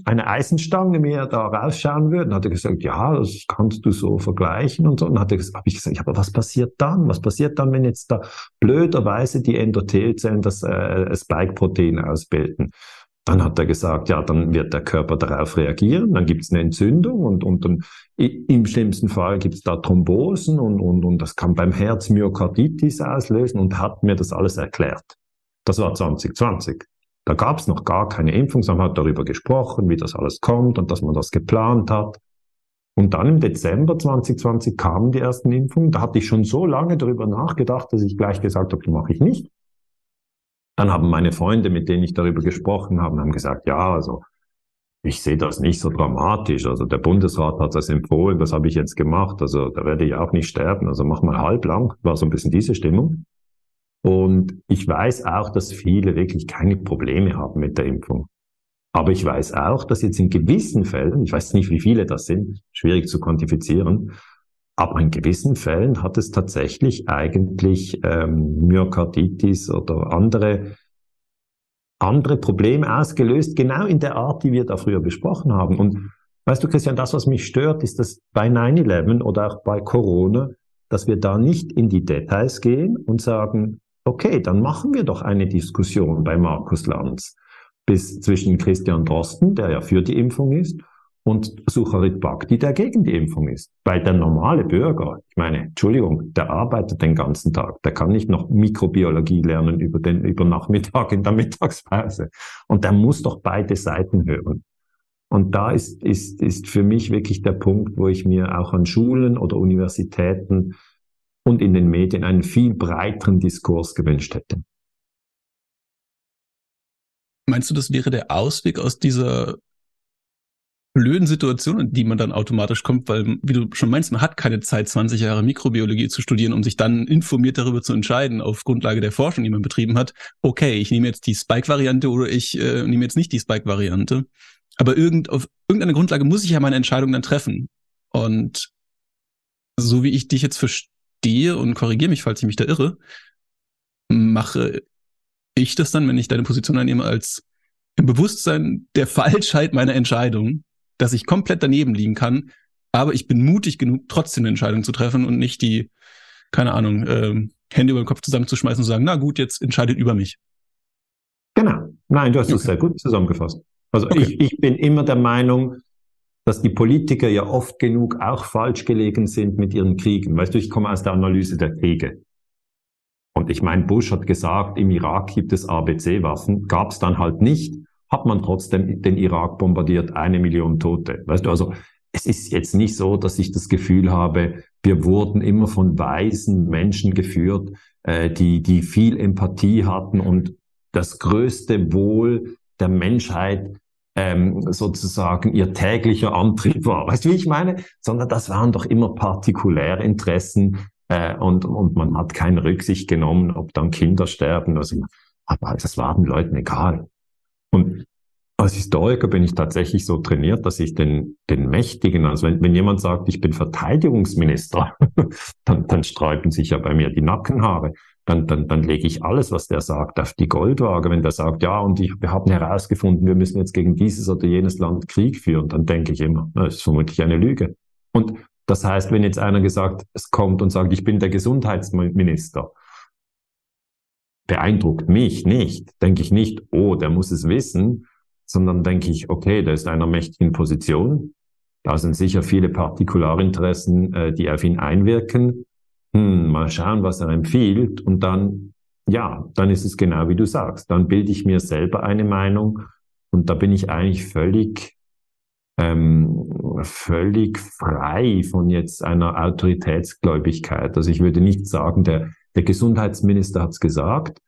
eine Eisenstange mir da rausschauen würde. Dann hat er gesagt, ja, das kannst du so vergleichen und so. Und dann habe ich gesagt, ja, aber was passiert dann? Was passiert dann, wenn jetzt da blöderweise die Endothelzellen das Spike-Protein ausbilden? Dann hat er gesagt, ja, dann wird der Körper darauf reagieren, dann gibt es eine Entzündung und dann im schlimmsten Fall gibt es da Thrombosen und das kann beim Herz Myokarditis auslösen und hat mir das alles erklärt. Das war 2020. Da gab es noch gar keine Impfung, sondern hat darüber gesprochen, wie das alles kommt und dass man das geplant hat. Und dann im Dezember 2020 kamen die ersten Impfungen. Da hatte ich schon so lange darüber nachgedacht, dass ich gleich gesagt habe, das mache ich nicht. Dann haben meine Freunde, mit denen ich darüber gesprochen habe, haben gesagt, ja, also ich sehe das nicht so dramatisch. Also der Bundesrat hat das empfohlen, das habe ich jetzt gemacht. Also da werde ich auch nicht sterben. Also mach mal halblang, war so ein bisschen diese Stimmung. Und ich weiß auch, dass viele wirklich keine Probleme haben mit der Impfung. Aber ich weiß auch, dass jetzt in gewissen Fällen, ich weiß nicht, wie viele das sind, schwierig zu quantifizieren, aber in gewissen Fällen hat es tatsächlich eigentlich Myokarditis oder andere Probleme ausgelöst, genau in der Art, die wir da früher besprochen haben. Und weißt du, Christian, das, was mich stört, ist, dass bei 9/11 oder auch bei Corona, dass wir da nicht in die Details gehen und sagen, okay, dann machen wir doch eine Diskussion bei Markus Lanz bis zwischen Christian Drosten, der ja für die Impfung ist, und Sucharit Bhakdi, der gegen die Impfung ist. Weil der normale Bürger, ich meine, Entschuldigung, der arbeitet den ganzen Tag, der kann nicht noch Mikrobiologie lernen über Nachmittag in der Mittagspause. Und der muss doch beide Seiten hören. Und da ist für mich wirklich der Punkt, wo ich mir auch an Schulen oder Universitäten und in den Medien einen viel breiteren Diskurs gewünscht hätte. Meinst du, das wäre der Ausweg aus dieser blöden Situation, in die man dann automatisch kommt, weil, wie du schon meinst, man hat keine Zeit, 20 Jahre Mikrobiologie zu studieren, um sich dann informiert darüber zu entscheiden, auf Grundlage der Forschung, die man betrieben hat, okay, ich nehme jetzt die Spike-Variante oder ich nehme jetzt nicht die Spike-Variante. Aber auf irgendeine Grundlage muss ich ja meine Entscheidung dann treffen. Und so wie ich dich jetzt verstehe, verstehe, und korrigiere mich, falls ich mich da irre, mache ich das dann, wenn ich deine Position einnehme, als im Bewusstsein der Falschheit meiner Entscheidung, dass ich komplett daneben liegen kann, aber ich bin mutig genug, trotzdem eine Entscheidung zu treffen und nicht die, keine Ahnung, Hände über den Kopf zusammenzuschmeißen und zu sagen, na gut, jetzt entscheidet über mich. Genau. Nein, du hast es sehr gut zusammengefasst. Also ich bin immer der Meinung, dass die Politiker ja oft genug auch falsch gelegen sind mit ihren Kriegen. Weißt du, ich komme aus der Analyse der Kriege. Und ich meine, Bush hat gesagt, im Irak gibt es ABC-Waffen, gab es dann halt nicht, hat man trotzdem den Irak bombardiert, 1 Million Tote. Weißt du, also es ist jetzt nicht so, dass ich das Gefühl habe, wir wurden immer von weisen Menschen geführt, die viel Empathie hatten und das größte Wohl der Menschheit sozusagen ihr täglicher Antrieb war. Weißt du, wie ich meine? Sondern das waren doch immer partikuläre Interessen und man hat keine Rücksicht genommen, ob dann Kinder sterben. Also, aber das war den Leuten egal. Und als Historiker bin ich tatsächlich so trainiert, dass ich den Mächtigen, also wenn jemand sagt, ich bin Verteidigungsminister, dann sträuben sich ja bei mir die Nackenhaare. Dann lege ich alles, was der sagt, auf die Goldwaage. Wenn der sagt, ja, und wir haben herausgefunden, wir müssen jetzt gegen dieses oder jenes Land Krieg führen, dann denke ich immer, das ist vermutlich eine Lüge. Und das heißt, wenn jetzt einer kommt und sagt, ich bin der Gesundheitsminister, beeindruckt mich nicht, denke ich nicht, oh, der muss es wissen, sondern denke ich, okay, der ist in einer mächtigen Position, da sind sicher viele Partikularinteressen, die auf ihn einwirken, mal schauen, was er empfiehlt, und dann ist es genau wie du sagst, dann bilde ich mir selber eine Meinung und da bin ich eigentlich völlig frei von jetzt einer Autoritätsgläubigkeit. Also ich würde nicht sagen, der Gesundheitsminister hat es gesagt,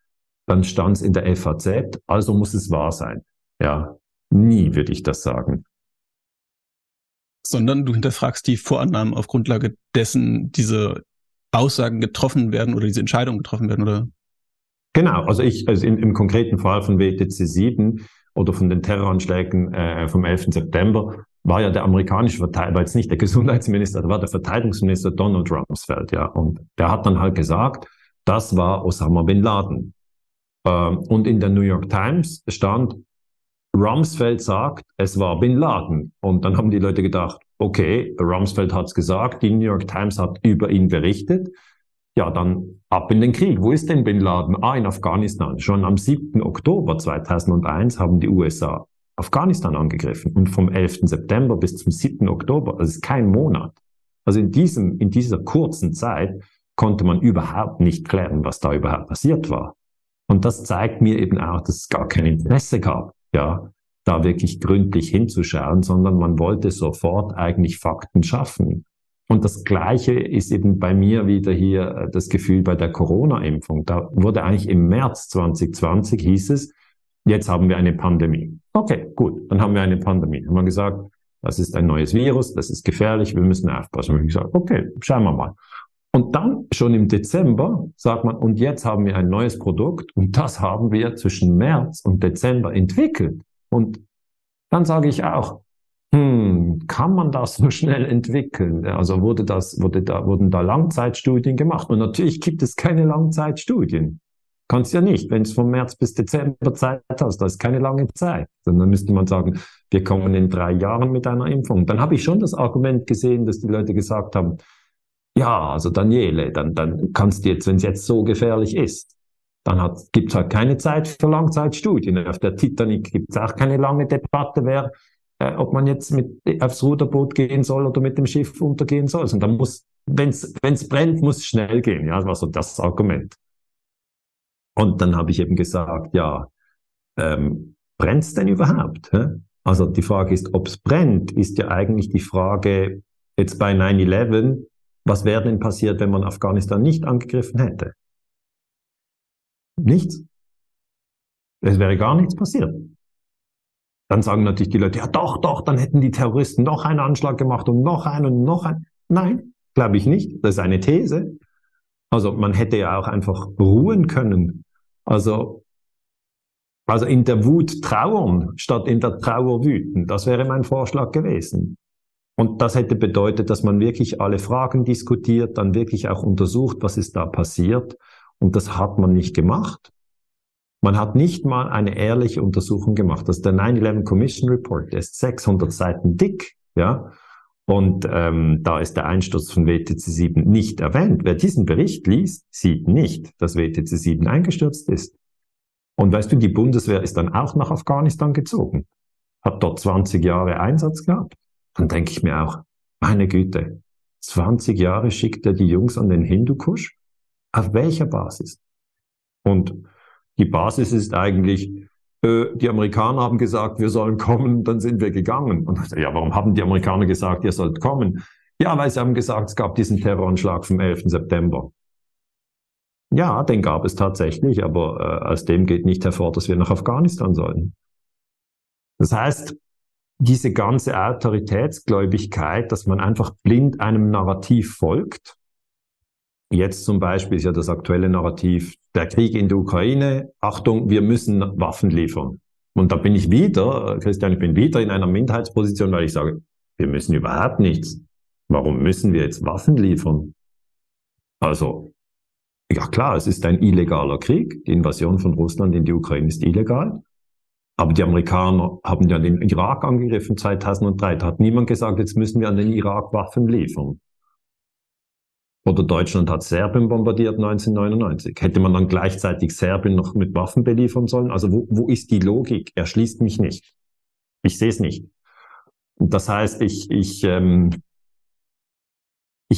dann stand es in der FAZ, also muss es wahr sein. Ja, nie würde ich das sagen. Sondern du hinterfragst die Vorannahmen, auf Grundlage dessen diese Aussagen getroffen werden oder diese Entscheidungen getroffen werden, oder? Genau, also im konkreten Fall von WTC 7 oder von den Terroranschlägen vom 11. September war ja der amerikanische Verteidigungsminister, war jetzt nicht der Gesundheitsminister, war der Verteidigungsminister Donald Rumsfeld, ja. Und der hat dann halt gesagt, das war Osama Bin Laden. Und in der New York Times stand, Rumsfeld sagt, es war Bin Laden. Und dann haben die Leute gedacht, okay, Rumsfeld hat's gesagt, die New York Times hat über ihn berichtet. Ja, dann ab in den Krieg. Wo ist denn Bin Laden? Ah, in Afghanistan. Schon am 7. Oktober 2001 haben die USA Afghanistan angegriffen. Und vom 11. September bis zum 7. Oktober, das ist kein Monat. Also in dieser kurzen Zeit konnte man überhaupt nicht klären, was da überhaupt passiert war. Und das zeigt mir eben auch, dass es gar kein Interesse gab, ja, da wirklich gründlich hinzuschauen, sondern man wollte sofort eigentlich Fakten schaffen. Und das Gleiche ist eben bei mir wieder hier das Gefühl bei der Corona-Impfung. Da wurde eigentlich im März 2020 hieß es, jetzt haben wir eine Pandemie. Okay, gut, dann haben wir eine Pandemie. Haben wir gesagt, das ist ein neues Virus, das ist gefährlich, wir müssen aufpassen. Haben wir gesagt, okay, schauen wir mal. Und dann schon im Dezember sagt man, und jetzt haben wir ein neues Produkt und das haben wir zwischen März und Dezember entwickelt. Und dann sage ich auch, kann man das so schnell entwickeln? Also wurden da Langzeitstudien gemacht? Und natürlich gibt es keine Langzeitstudien. Kannst ja nicht, wenn es von März bis Dezember Zeit hast, da ist keine lange Zeit. Dann müsste man sagen, wir kommen in 3 Jahren mit einer Impfung. Dann habe ich schon das Argument gesehen, dass die Leute gesagt haben, ja, also Daniele, dann kannst du jetzt, wenn es jetzt so gefährlich ist, dann gibt es halt keine Zeit für Langzeitstudien. Auf der Titanic gibt es auch keine lange Debatte, ob man jetzt aufs Ruderboot gehen soll oder mit dem Schiff untergehen soll. Und dann muss, wenn es brennt, muss es schnell gehen. Ja, das war so das Argument. Und dann habe ich eben gesagt, ja, brennt es denn überhaupt? Hä? Also die Frage ist, ob es brennt, ist ja eigentlich die Frage jetzt bei 9/11, was wäre denn passiert, wenn man Afghanistan nicht angegriffen hätte? Nichts. Es wäre gar nichts passiert. Dann sagen natürlich die Leute, ja doch, dann hätten die Terroristen noch einen Anschlag gemacht und noch einen und noch einen. Nein, glaube ich nicht. Das ist eine These. Also man hätte ja auch einfach ruhen können. Also in der Wut trauern, statt in der Trauer wüten. Das wäre mein Vorschlag gewesen. Und das hätte bedeutet, dass man wirklich alle Fragen diskutiert, dann wirklich auch untersucht, was ist da passiert. Und das hat man nicht gemacht. Man hat nicht mal eine ehrliche Untersuchung gemacht. Das ist der 9/11 Commission Report, der ist 600 Seiten dick, ja. Und da ist der Einsturz von WTC 7 nicht erwähnt. Wer diesen Bericht liest, sieht nicht, dass WTC 7 eingestürzt ist. Und weißt du, die Bundeswehr ist dann auch nach Afghanistan gezogen, hat dort 20 Jahre Einsatz gehabt. Dann denke ich mir auch, meine Güte, 20 Jahre schickt er die Jungs an den Hindukusch? Auf welcher Basis? Und die Basis ist eigentlich, die Amerikaner haben gesagt, wir sollen kommen, dann sind wir gegangen. Und ich sage, ja, warum haben die Amerikaner gesagt, ihr sollt kommen? Ja, weil sie haben gesagt, es gab diesen Terroranschlag vom 11. September. Ja, den gab es tatsächlich, aber aus dem geht nicht hervor, dass wir nach Afghanistan sollen. Das heißt, diese ganze Autoritätsgläubigkeit, dass man einfach blind einem Narrativ folgt. Jetzt zum Beispiel ist ja das aktuelle Narrativ der Krieg in der Ukraine. Achtung, wir müssen Waffen liefern. Und da bin ich wieder, Christian, ich bin wieder in einer Minderheitsposition, weil ich sage, wir müssen überhaupt nichts. Warum müssen wir jetzt Waffen liefern? Also, ja klar, es ist ein illegaler Krieg. Die Invasion von Russland in die Ukraine ist illegal. Aber die Amerikaner haben ja den Irak angegriffen 2003. Da hat niemand gesagt, jetzt müssen wir an den Irak Waffen liefern. Oder Deutschland hat Serbien bombardiert 1999. Hätte man dann gleichzeitig Serbien noch mit Waffen beliefern sollen? Also wo ist die Logik? Erschließt mich nicht. Ich sehe es nicht. Und das heißt, ich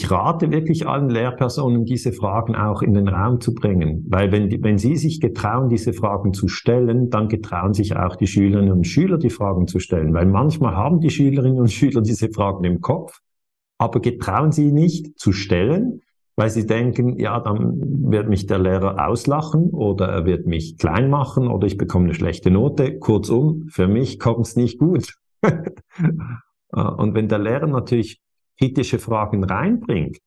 rate wirklich allen Lehrpersonen, diese Fragen auch in den Raum zu bringen. Weil wenn sie sich getrauen, diese Fragen zu stellen, dann getrauen sich auch die Schülerinnen und Schüler, die Fragen zu stellen. Weil manchmal haben die Schülerinnen und Schüler diese Fragen im Kopf, aber getrauen sie nicht zu stellen, weil sie denken, ja, dann wird mich der Lehrer auslachen oder er wird mich klein machen oder ich bekomme eine schlechte Note. Kurzum, für mich kommt es nicht gut. Und wenn der Lehrer natürlich kritische Fragen reinbringt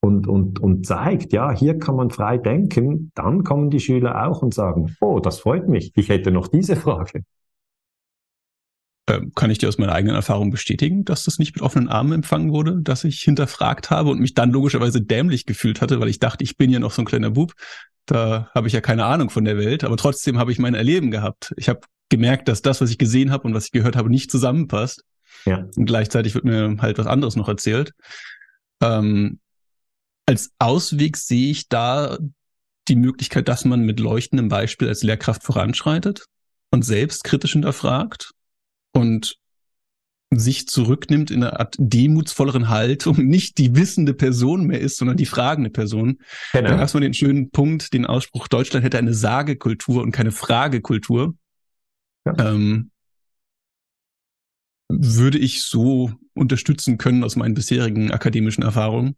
und zeigt, ja, hier kann man frei denken, dann kommen die Schüler auch und sagen, oh, das freut mich, ich hätte noch diese Frage. Kann ich dir aus meiner eigenen Erfahrung bestätigen, dass das nicht mit offenen Armen empfangen wurde, dass ich hinterfragt habe und mich dann logischerweise dämlich gefühlt hatte, weil ich dachte, ich bin ja noch so ein kleiner Bub, da habe ich ja keine Ahnung von der Welt, aber trotzdem habe ich mein Erleben gehabt. Ich habe gemerkt, dass das, was ich gesehen habe und was ich gehört habe, nicht zusammenpasst. Ja. Und gleichzeitig wird mir halt was anderes noch erzählt. Als Ausweg sehe ich da die Möglichkeit, dass man mit leuchtendem Beispiel als Lehrkraft voranschreitet und selbst kritisch hinterfragt und sich zurücknimmt in einer Art demutsvolleren Haltung, nicht die wissende Person mehr ist, sondern die fragende Person. Genau. Da hast du den schönen Punkt, den Ausspruch, Deutschland hätte eine Sagekultur und keine Fragekultur. Ja. Würde ich so unterstützen können aus meinen bisherigen akademischen Erfahrungen,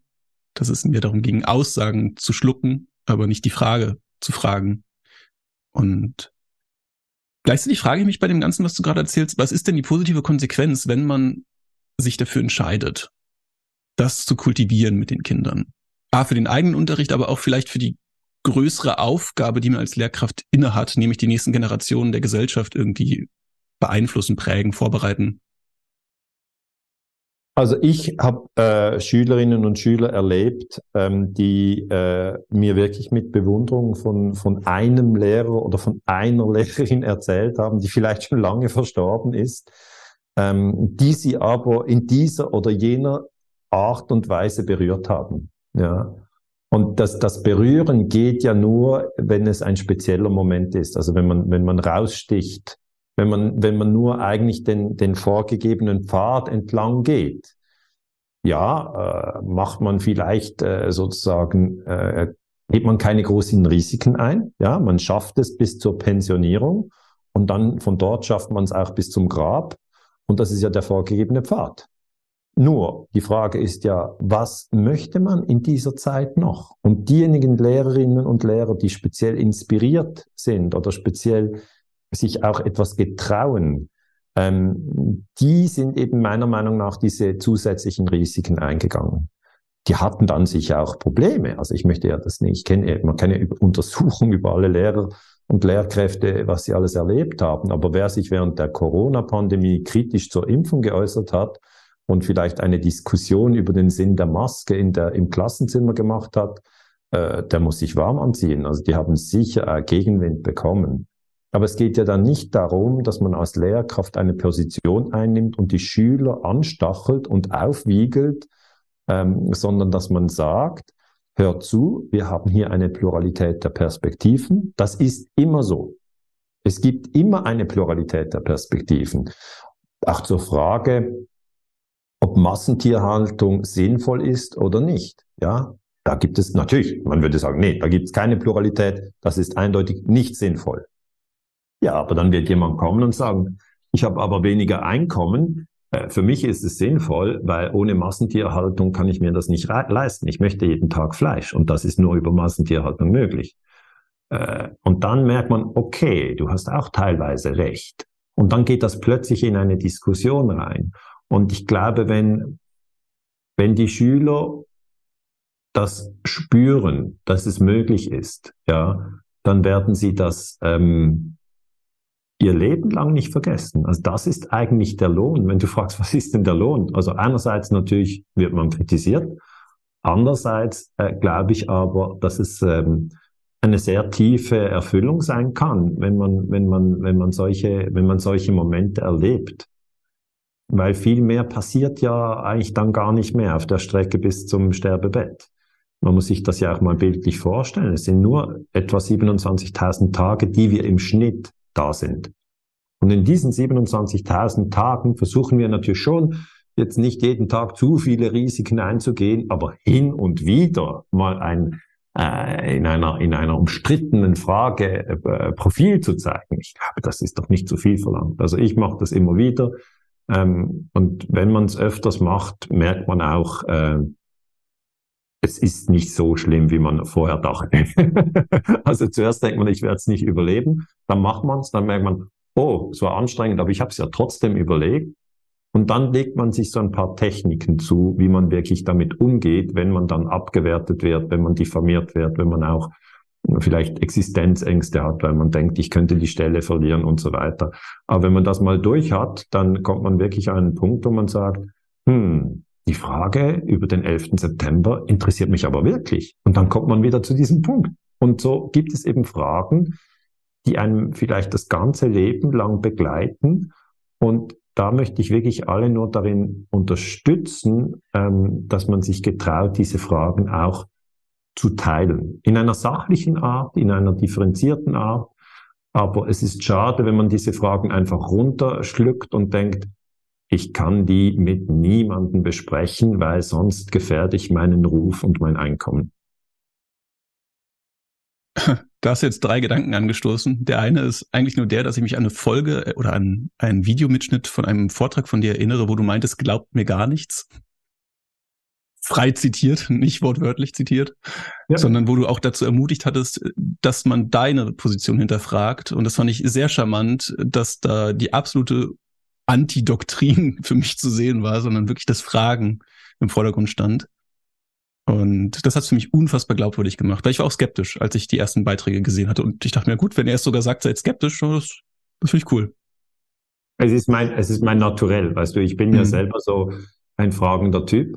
dass es mir darum ging, Aussagen zu schlucken, aber nicht die Frage zu fragen. Und gleichzeitig frage ich mich bei dem Ganzen, was du gerade erzählst, was ist denn die positive Konsequenz, wenn man sich dafür entscheidet, das zu kultivieren mit den Kindern? A, für den eigenen Unterricht, aber auch vielleicht für die größere Aufgabe, die man als Lehrkraft innehat, nämlich die nächsten Generationen der Gesellschaft irgendwie beeinflussen, prägen, vorbereiten. Also ich habe Schülerinnen und Schüler erlebt, die mir wirklich mit Bewunderung von einem Lehrer oder von einer Lehrerin erzählt haben, die vielleicht schon lange verstorben ist, die sie aber in dieser oder jener Art und Weise berührt haben. Ja. Und das Berühren geht ja nur, wenn es ein spezieller Moment ist, also wenn man raussticht. Wenn man nur eigentlich den vorgegebenen Pfad entlang geht, ja, macht man vielleicht sozusagen, geht man keine großen Risiken ein, ja, man schafft es bis zur Pensionierung und dann von dort schafft man es auch bis zum Grab und das ist ja der vorgegebene Pfad. Nur, die Frage ist ja, was möchte man in dieser Zeit noch? Und diejenigen Lehrerinnen und Lehrer, die speziell inspiriert sind oder speziell sich auch etwas getrauen, die sind eben meiner Meinung nach diese zusätzlichen Risiken eingegangen. Die hatten dann sicher auch Probleme. Also ich möchte ja das nicht. Man kann ja Untersuchungen über alle Lehrer und Lehrkräfte, was sie alles erlebt haben. Aber wer sich während der Corona-Pandemie kritisch zur Impfung geäußert hat, und vielleicht eine Diskussion über den Sinn der Maske im Klassenzimmer gemacht hat, der muss sich warm anziehen. Also die haben sicher Gegenwind bekommen. Aber es geht ja dann nicht darum, dass man als Lehrkraft eine Position einnimmt und die Schüler anstachelt und aufwiegelt, sondern dass man sagt, hör zu, wir haben hier eine Pluralität der Perspektiven. Das ist immer so. Es gibt immer eine Pluralität der Perspektiven. Auch zur Frage, ob Massentierhaltung sinnvoll ist oder nicht. Ja, da gibt es natürlich, man würde sagen, nee, da gibt es keine Pluralität, das ist eindeutig nicht sinnvoll. Ja, aber dann wird jemand kommen und sagen, ich habe aber weniger Einkommen. Für mich ist es sinnvoll, weil ohne Massentierhaltung kann ich mir das nicht leisten. Ich möchte jeden Tag Fleisch und das ist nur über Massentierhaltung möglich. Und dann merkt man, okay, du hast auch teilweise recht. Und dann geht das plötzlich in eine Diskussion rein. Und ich glaube, wenn die Schüler das spüren, dass es möglich ist, ja, dann werden sie das ihr Leben lang nicht vergessen. Also das ist eigentlich der Lohn. Wenn du fragst, was ist denn der Lohn? Also einerseits natürlich wird man kritisiert, andererseits glaube ich aber, dass es eine sehr tiefe Erfüllung sein kann, wenn man solche Momente erlebt. Weil viel mehr passiert ja eigentlich dann gar nicht mehr auf der Strecke bis zum Sterbebett. Man muss sich das ja auch mal bildlich vorstellen. Es sind nur etwa 27.000 Tage, die wir im Schnitt da sind. Und in diesen 27.000 Tagen versuchen wir natürlich schon, jetzt nicht jeden Tag zu viele Risiken einzugehen, aber hin und wieder mal in einer umstrittenen Frage Profil zu zeigen. Ich glaube, das ist doch nicht zu viel verlangt. Also ich mache das immer wieder. Und wenn man es öfters macht, merkt man auch, es ist nicht so schlimm, wie man vorher dachte. Also zuerst denkt man, ich werde es nicht überleben, dann macht man es, dann merkt man, oh, es war anstrengend, aber ich habe es ja trotzdem überlebt. Und dann legt man sich so ein paar Techniken zu, wie man wirklich damit umgeht, wenn man dann abgewertet wird, wenn man diffamiert wird, wenn man auch vielleicht Existenzängste hat, weil man denkt, ich könnte die Stelle verlieren und so weiter. Aber wenn man das mal durch hat, dann kommt man wirklich an einen Punkt, wo man sagt, die Frage über den 11. September interessiert mich aber wirklich. Und dann kommt man wieder zu diesem Punkt. Und so gibt es eben Fragen, die einem vielleicht das ganze Leben lang begleiten. Und da möchte ich wirklich alle nur darin unterstützen, dass man sich getraut, diese Fragen auch zu teilen. In einer sachlichen Art, in einer differenzierten Art. Aber es ist schade, wenn man diese Fragen einfach runterschluckt und denkt, ich kann die mit niemandem besprechen, weil sonst gefährde ich meinen Ruf und mein Einkommen. Du hast jetzt 3 Gedanken angestoßen. Der eine ist eigentlich nur der, dass ich mich an eine Folge oder an einen Videomitschnitt von einem Vortrag von dir erinnere, wo du meintest, glaubt mir gar nichts. Frei zitiert, nicht wortwörtlich zitiert, ja. Sondern wo du auch dazu ermutigt hattest, dass man deine Position hinterfragt. Und das fand ich sehr charmant, dass da die absolute Antidoktrin für mich zu sehen war, sondern wirklich das Fragen im Vordergrund stand. Und das hat es für mich unfassbar glaubwürdig gemacht, weil ich war auch skeptisch, als ich die ersten Beiträge gesehen hatte. Und ich dachte mir, gut, wenn er es sogar sagt, seid skeptisch, das finde ich cool. Es ist mein Naturell, weißt du, ich bin ja selber so ein fragender Typ.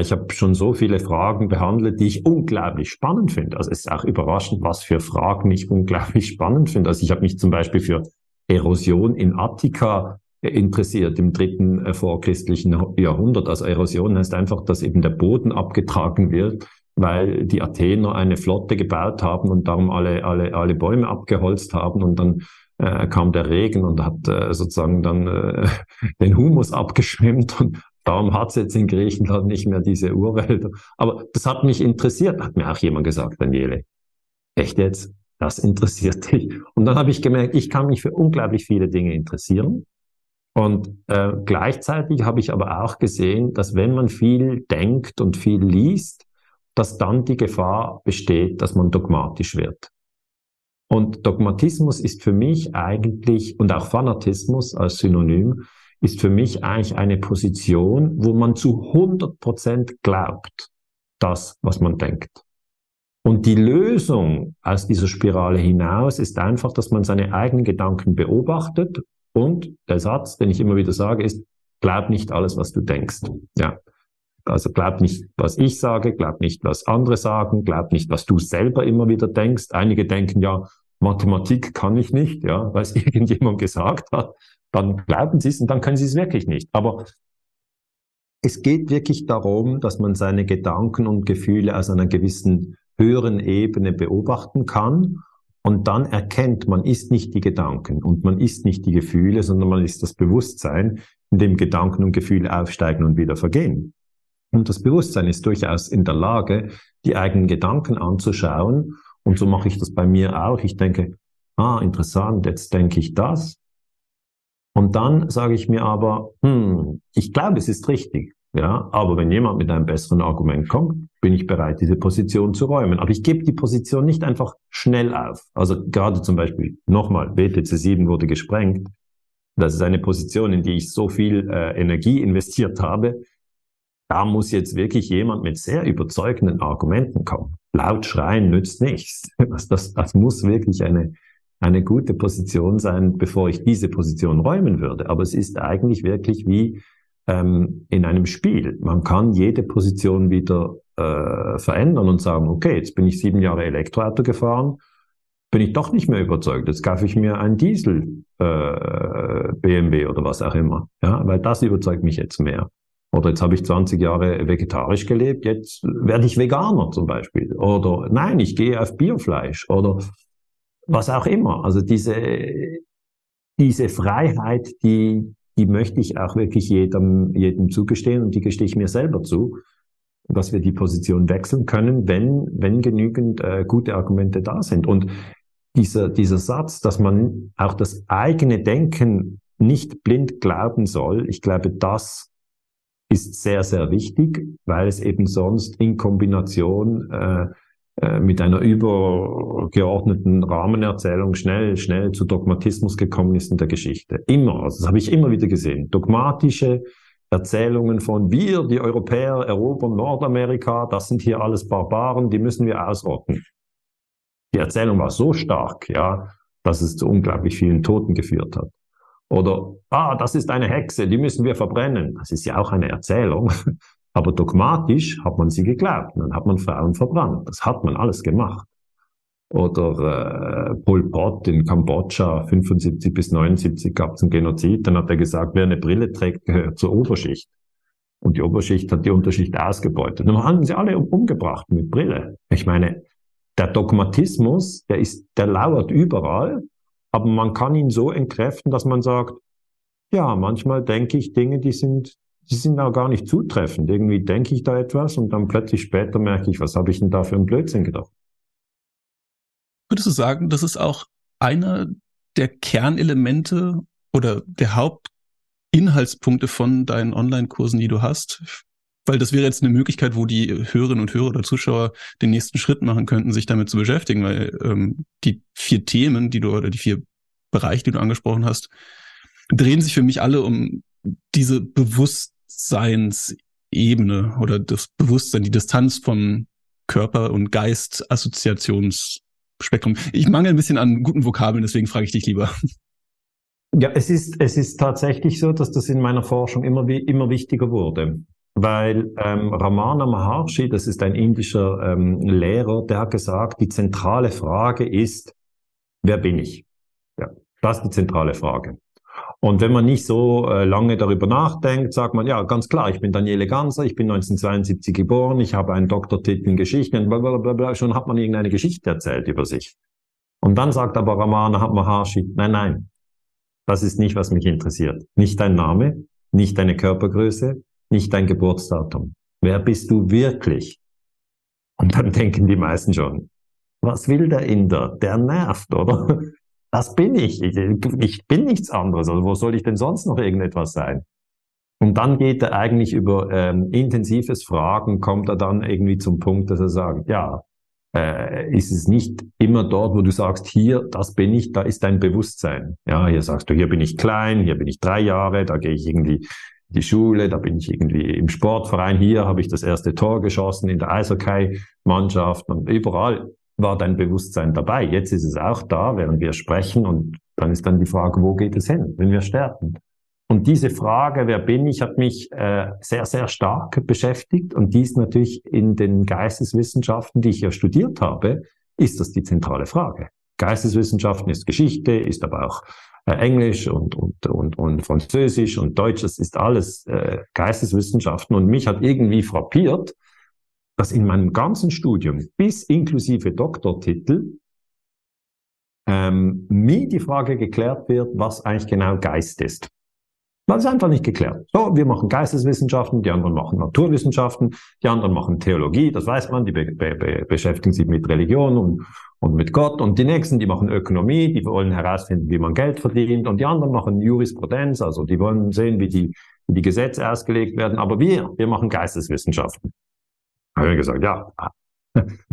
Ich habe schon so viele Fragen behandelt, die ich unglaublich spannend finde. Also es ist auch überraschend, was für Fragen ich unglaublich spannend finde. Also ich habe mich zum Beispiel für Erosion in Attika interessiert, im 3. vorchristlichen Jahrhundert. Also Erosion heißt einfach, dass eben der Boden abgetragen wird, weil die Athener eine Flotte gebaut haben und darum alle Bäume abgeholzt haben und dann kam der Regen und hat sozusagen dann den Humus abgeschwemmt und darum hat es jetzt in Griechenland nicht mehr diese Urwälder. Aber das hat mich interessiert, hat mir auch jemand gesagt, Daniele. Echt jetzt? Das interessiert dich. Und dann habe ich gemerkt, ich kann mich für unglaublich viele Dinge interessieren. Und gleichzeitig habe ich aber auch gesehen, dass wenn man viel denkt und viel liest, dass dann die Gefahr besteht, dass man dogmatisch wird. Und Dogmatismus ist für mich eigentlich, und auch Fanatismus als Synonym, ist für mich eigentlich eine Position, wo man zu 100% glaubt, das, was man denkt. Und die Lösung aus dieser Spirale hinaus ist einfach, dass man seine eigenen Gedanken beobachtet und der Satz, den ich immer wieder sage, ist, Glaub nicht alles, was du denkst. Ja. Also glaub nicht, was ich sage, glaub nicht, was andere sagen, glaub nicht, was du selber immer wieder denkst. Einige denken ja, Mathematik kann ich nicht, ja, weil es irgendjemand gesagt hat. Dann glauben sie es und dann können sie es wirklich nicht. Aber es geht wirklich darum, dass man seine Gedanken und Gefühle aus einer gewissen höheren Ebene beobachten kann. Und dann erkennt, man ist nicht die Gedanken und man ist nicht die Gefühle, sondern man ist das Bewusstsein, in dem Gedanken und Gefühle aufsteigen und wieder vergehen. Und das Bewusstsein ist durchaus in der Lage, die eigenen Gedanken anzuschauen. Und so mache ich das bei mir auch. Ich denke, interessant, jetzt denke ich das. Und dann sage ich mir aber, ich glaube, es ist richtig. Ja, aber wenn jemand mit einem besseren Argument kommt, bin ich bereit, diese Position zu räumen. Aber ich gebe die Position nicht einfach schnell auf. Also gerade zum Beispiel, nochmal, WTC 7 wurde gesprengt. Das ist eine Position, in die ich so viel Energie investiert habe. Da muss jetzt wirklich jemand mit sehr überzeugenden Argumenten kommen. Laut schreien nützt nichts. Das muss wirklich eine gute Position sein, bevor ich diese Position räumen würde. Aber es ist eigentlich wirklich wie in einem Spiel. Man kann jede Position wieder verändern und sagen, okay, jetzt bin ich 7 Jahre Elektroauto gefahren, bin ich doch nicht mehr überzeugt, jetzt kaufe ich mir einen Diesel, BMW oder was auch immer, ja, weil das überzeugt mich jetzt mehr. Oder jetzt habe ich 20 Jahre vegetarisch gelebt, jetzt werde ich Veganer zum Beispiel. Oder nein, ich gehe auf Biofleisch oder was auch immer. Also diese Freiheit, die möchte ich auch wirklich jedem zugestehen und die gestehe ich mir selber zu, dass wir die Position wechseln können, wenn genügend gute Argumente da sind. Und dieser Satz, dass man auch das eigene Denken nicht blind glauben soll, ich glaube, das ist sehr, sehr wichtig, weil es eben sonst in Kombination mit einer übergeordneten Rahmenerzählung schnell zu Dogmatismus gekommen ist in der Geschichte. Immer, also das habe ich immer wieder gesehen. Dogmatische Erzählungen von wir, die Europäer, erobern Nordamerika, das sind hier alles Barbaren, die müssen wir ausrotten. Die Erzählung war so stark, ja, dass es zu unglaublich vielen Toten geführt hat. Oder, das ist eine Hexe, die müssen wir verbrennen. Das ist ja auch eine Erzählung. Aber dogmatisch hat man sie geglaubt. Dann hat man Frauen verbrannt. Das hat man alles gemacht. Oder Pol Pot in Kambodscha, 75 bis 79 gab es einen Genozid. Dann hat er gesagt, wer eine Brille trägt, gehört zur Oberschicht. Und die Oberschicht hat die Unterschicht ausgebeutet. Dann haben sie alle umgebracht mit Brille. Ich meine, der Dogmatismus, der lauert überall. Aber man kann ihn so entkräften, dass man sagt, ja, manchmal denke ich Dinge, die sind auch gar nicht zutreffend. Irgendwie denke ich da etwas und dann plötzlich später merke ich, was habe ich denn da für einen Blödsinn gedacht? Würdest du sagen, das ist auch einer der Kernelemente oder der Hauptinhaltspunkte von deinen Online-Kursen, die du hast? Weil das wäre jetzt eine Möglichkeit, wo die Hörerinnen und Hörer oder Zuschauer den nächsten Schritt machen könnten, sich damit zu beschäftigen, weil die 4 Themen, die 4 Bereiche, die du angesprochen hast, drehen sich für mich alle um diese Bewusstseinsebene oder das Bewusstsein, die Distanz vom Körper- und Geist-Assoziationsspektrum. Ich mangle ein bisschen an guten Vokabeln, deswegen frage ich dich lieber. Ja, es ist tatsächlich so, dass das in meiner Forschung immer wichtiger wurde, weil Ramana Maharshi, das ist ein indischer Lehrer, der hat gesagt, die zentrale Frage ist, wer bin ich? Ja, das ist die zentrale Frage. Und wenn man nicht so lange darüber nachdenkt, sagt man, ja, ganz klar, ich bin Daniele Ganser, ich bin 1972 geboren, ich habe einen Doktortitel in Geschichte, blablabla, schon hat man irgendeine Geschichte erzählt über sich. Und dann sagt aber Ramana Maharshi, nein, das ist nicht, was mich interessiert. Nicht dein Name, nicht deine Körpergröße, nicht dein Geburtsdatum. Wer bist du wirklich? Und dann denken die meisten schon, was will der Inder? Der nervt, oder? Das bin ich. Ich bin nichts anderes. Also wo soll ich denn sonst noch irgendetwas sein? Und dann geht er eigentlich über intensives Fragen, kommt er dann irgendwie zum Punkt, dass er sagt, ja, ist es nicht immer dort, wo du sagst, hier, das bin ich, da ist dein Bewusstsein. Ja, hier sagst du, hier bin ich klein, hier bin ich 3 Jahre, da gehe ich irgendwie in die Schule, da bin ich irgendwie im Sportverein, hier habe ich das erste Tor geschossen in der Eishockey-Mannschaft und überall war dein Bewusstsein dabei. Jetzt ist es auch da, während wir sprechen, und dann ist dann die Frage, wo geht es hin, wenn wir sterben? Und diese Frage, wer bin ich, hat mich sehr, sehr stark beschäftigt. Und die ist natürlich in den Geisteswissenschaften, die ich ja studiert habe, ist das die zentrale Frage. Geisteswissenschaften ist Geschichte, ist aber auch Englisch und Französisch und Deutsch, das ist alles Geisteswissenschaften. Und mich hat irgendwie frappiert, dass in meinem ganzen Studium bis inklusive Doktortitel nie die Frage geklärt wird, was eigentlich genau Geist ist. Das ist einfach nicht geklärt. So, wir machen Geisteswissenschaften, die anderen machen Naturwissenschaften, die anderen machen Theologie, das weiß man, die beschäftigen sich mit Religion und mit Gott. Und die Nächsten, die machen Ökonomie, die wollen herausfinden, wie man Geld verdient. Und die anderen machen Jurisprudenz, also die wollen sehen, wie die Gesetze ausgelegt werden. Aber wir machen Geisteswissenschaften. Da habe ich gesagt, ja,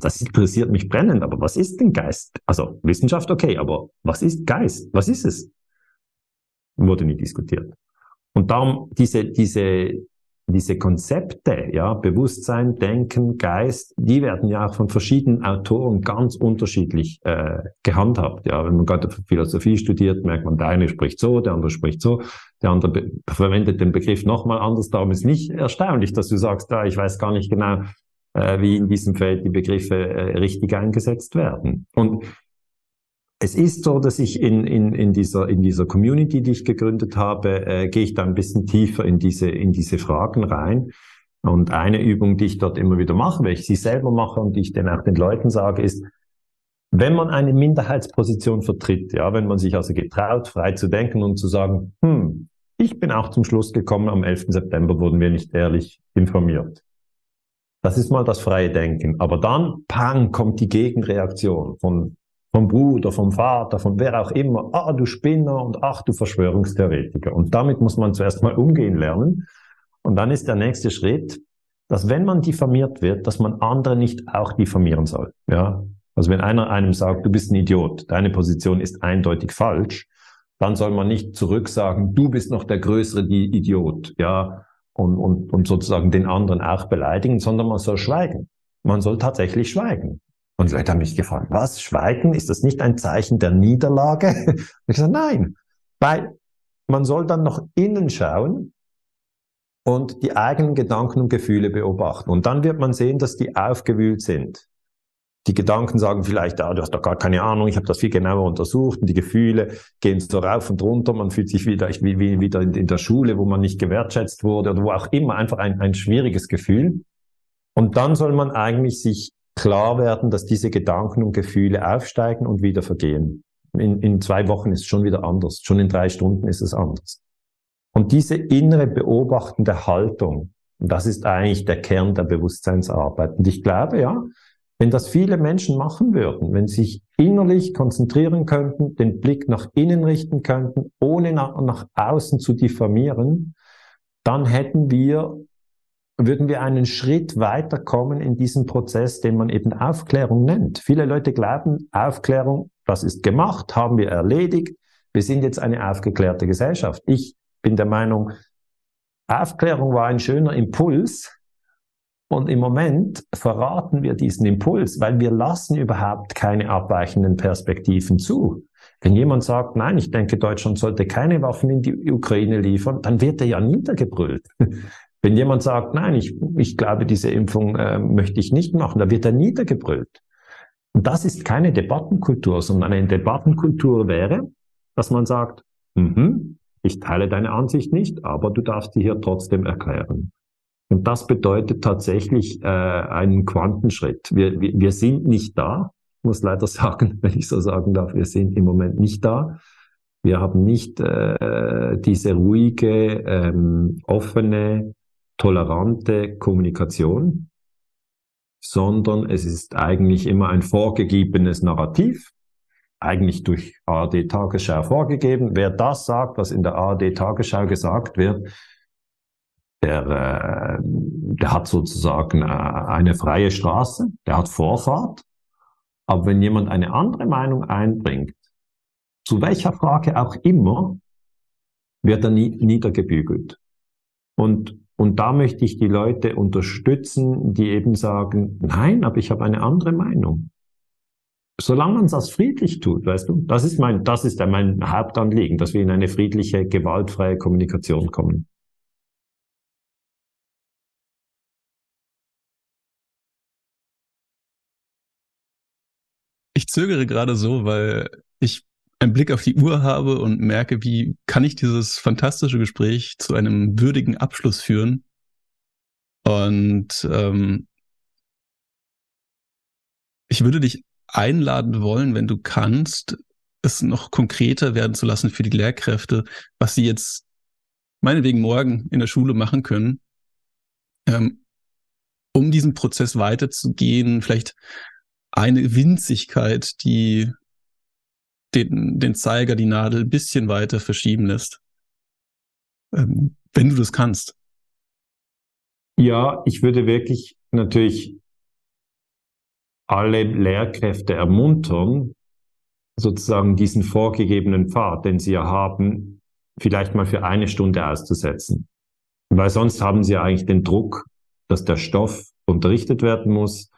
das interessiert mich brennend, aber was ist denn Geist? Also Wissenschaft, okay, aber was ist Geist? Was ist es? Wurde nie diskutiert. Und darum diese Konzepte, ja, Bewusstsein, Denken, Geist, die werden ja auch von verschiedenen Autoren ganz unterschiedlich gehandhabt. Ja, wenn man gerade Philosophie studiert, merkt man, der eine spricht so, der andere spricht so, der andere verwendet den Begriff nochmal anders. Darum ist nicht erstaunlich, dass du sagst, ja, ich weiß gar nicht genau, wie in diesem Feld die Begriffe richtig eingesetzt werden. Und es ist so, dass ich in dieser Community, die ich gegründet habe, gehe ich da ein bisschen tiefer in diese Fragen rein. Und eine Übung, die ich dort immer wieder mache, weil ich sie selber mache und die ich dann auch den Leuten sage, ist, wenn man eine Minderheitsposition vertritt, ja, wenn man sich also getraut, frei zu denken und zu sagen, ich bin auch zum Schluss gekommen, am 11. September wurden wir nicht ehrlich informiert. Das ist mal das freie Denken. Aber dann, pang, kommt die Gegenreaktion vom Bruder, vom Vater, von wer auch immer, ah, du Spinner und ach, du Verschwörungstheoretiker. Und damit muss man zuerst mal umgehen lernen. Und dann ist der nächste Schritt, dass wenn man diffamiert wird, dass man andere nicht auch diffamieren soll. Ja? Also wenn einer einem sagt, du bist ein Idiot, deine Position ist eindeutig falsch, dann soll man nicht zurück sagen, du bist noch der größere Idiot, ja, und sozusagen den anderen auch beleidigen, sondern man soll schweigen. Man soll tatsächlich schweigen. Und die Leute haben mich gefragt, was, schweigen? Ist das nicht ein Zeichen der Niederlage? Und ich sage, nein, weil man soll dann nach innen schauen und die eigenen Gedanken und Gefühle beobachten. Und dann wird man sehen, dass die aufgewühlt sind. Die Gedanken sagen vielleicht, ah, du hast doch gar keine Ahnung, ich habe das viel genauer untersucht. Und die Gefühle gehen so rauf und runter, man fühlt sich wieder in der Schule, wo man nicht gewertschätzt wurde oder wo auch immer, einfach ein schwieriges Gefühl. Und dann soll man eigentlich sich klar werden, dass diese Gedanken und Gefühle aufsteigen und wieder vergehen. In 2 Wochen ist es schon wieder anders, schon in 3 Stunden ist es anders. Und diese innere beobachtende Haltung, das ist eigentlich der Kern der Bewusstseinsarbeit. Und ich glaube, ja, wenn das viele Menschen machen würden, wenn sie sich innerlich konzentrieren könnten, den Blick nach innen richten könnten, ohne nach außen zu diffamieren, dann würden wir einen Schritt weiterkommen in diesem Prozess, den man eben Aufklärung nennt. Viele Leute glauben, Aufklärung, das ist gemacht, haben wir erledigt, wir sind jetzt eine aufgeklärte Gesellschaft. Ich bin der Meinung, Aufklärung war ein schöner Impuls und im Moment verraten wir diesen Impuls, weil wir lassen überhaupt keine abweichenden Perspektiven zu. Wenn jemand sagt, nein, ich denke, Deutschland sollte keine Waffen in die Ukraine liefern, dann wird er ja niedergebrüllt. Wenn jemand sagt, nein, ich glaube, diese Impfung möchte ich nicht machen, da wird er niedergebrüllt. Und das ist keine Debattenkultur, sondern eine Debattenkultur wäre, dass man sagt, ich teile deine Ansicht nicht, aber du darfst die hier trotzdem erklären. Und das bedeutet tatsächlich einen Quantenschritt. Wir sind nicht da, ich muss leider sagen, wenn ich so sagen darf, wir sind im Moment nicht da. Wir haben nicht diese ruhige, offene, tolerante Kommunikation, sondern es ist eigentlich immer ein vorgegebenes Narrativ, eigentlich durch ARD-Tagesschau vorgegeben. Wer das sagt, was in der ARD-Tagesschau gesagt wird, der hat sozusagen eine freie Straße, der hat Vorfahrt. Aber wenn jemand eine andere Meinung einbringt, zu welcher Frage auch immer, wird er nie niedergebügelt. Und da möchte ich die Leute unterstützen, die eben sagen, nein, aber ich habe eine andere Meinung. Solange man das friedlich tut, weißt du, das ist mein Hauptanliegen, dass wir in eine friedliche, gewaltfreie Kommunikation kommen. Ich zögere gerade so, weil ich einen Blick auf die Uhr habe und merke, wie kann ich dieses fantastische Gespräch zu einem würdigen Abschluss führen? Und ich würde dich einladen wollen, wenn du kannst, es noch konkreter werden zu lassen für die Lehrkräfte, was sie jetzt meinetwegen morgen in der Schule machen können, um diesen Prozess weiterzugehen, vielleicht eine Winzigkeit, die den Zeiger, die Nadel ein bisschen weiter verschieben lässt. Wenn du das kannst. Ja, ich würde wirklich natürlich alle Lehrkräfte ermuntern, sozusagen diesen vorgegebenen Pfad, den sie ja haben, vielleicht mal für eine Stunde auszusetzen. Weil sonst haben sie ja eigentlich den Druck, dass der Stoff unterrichtet werden muss.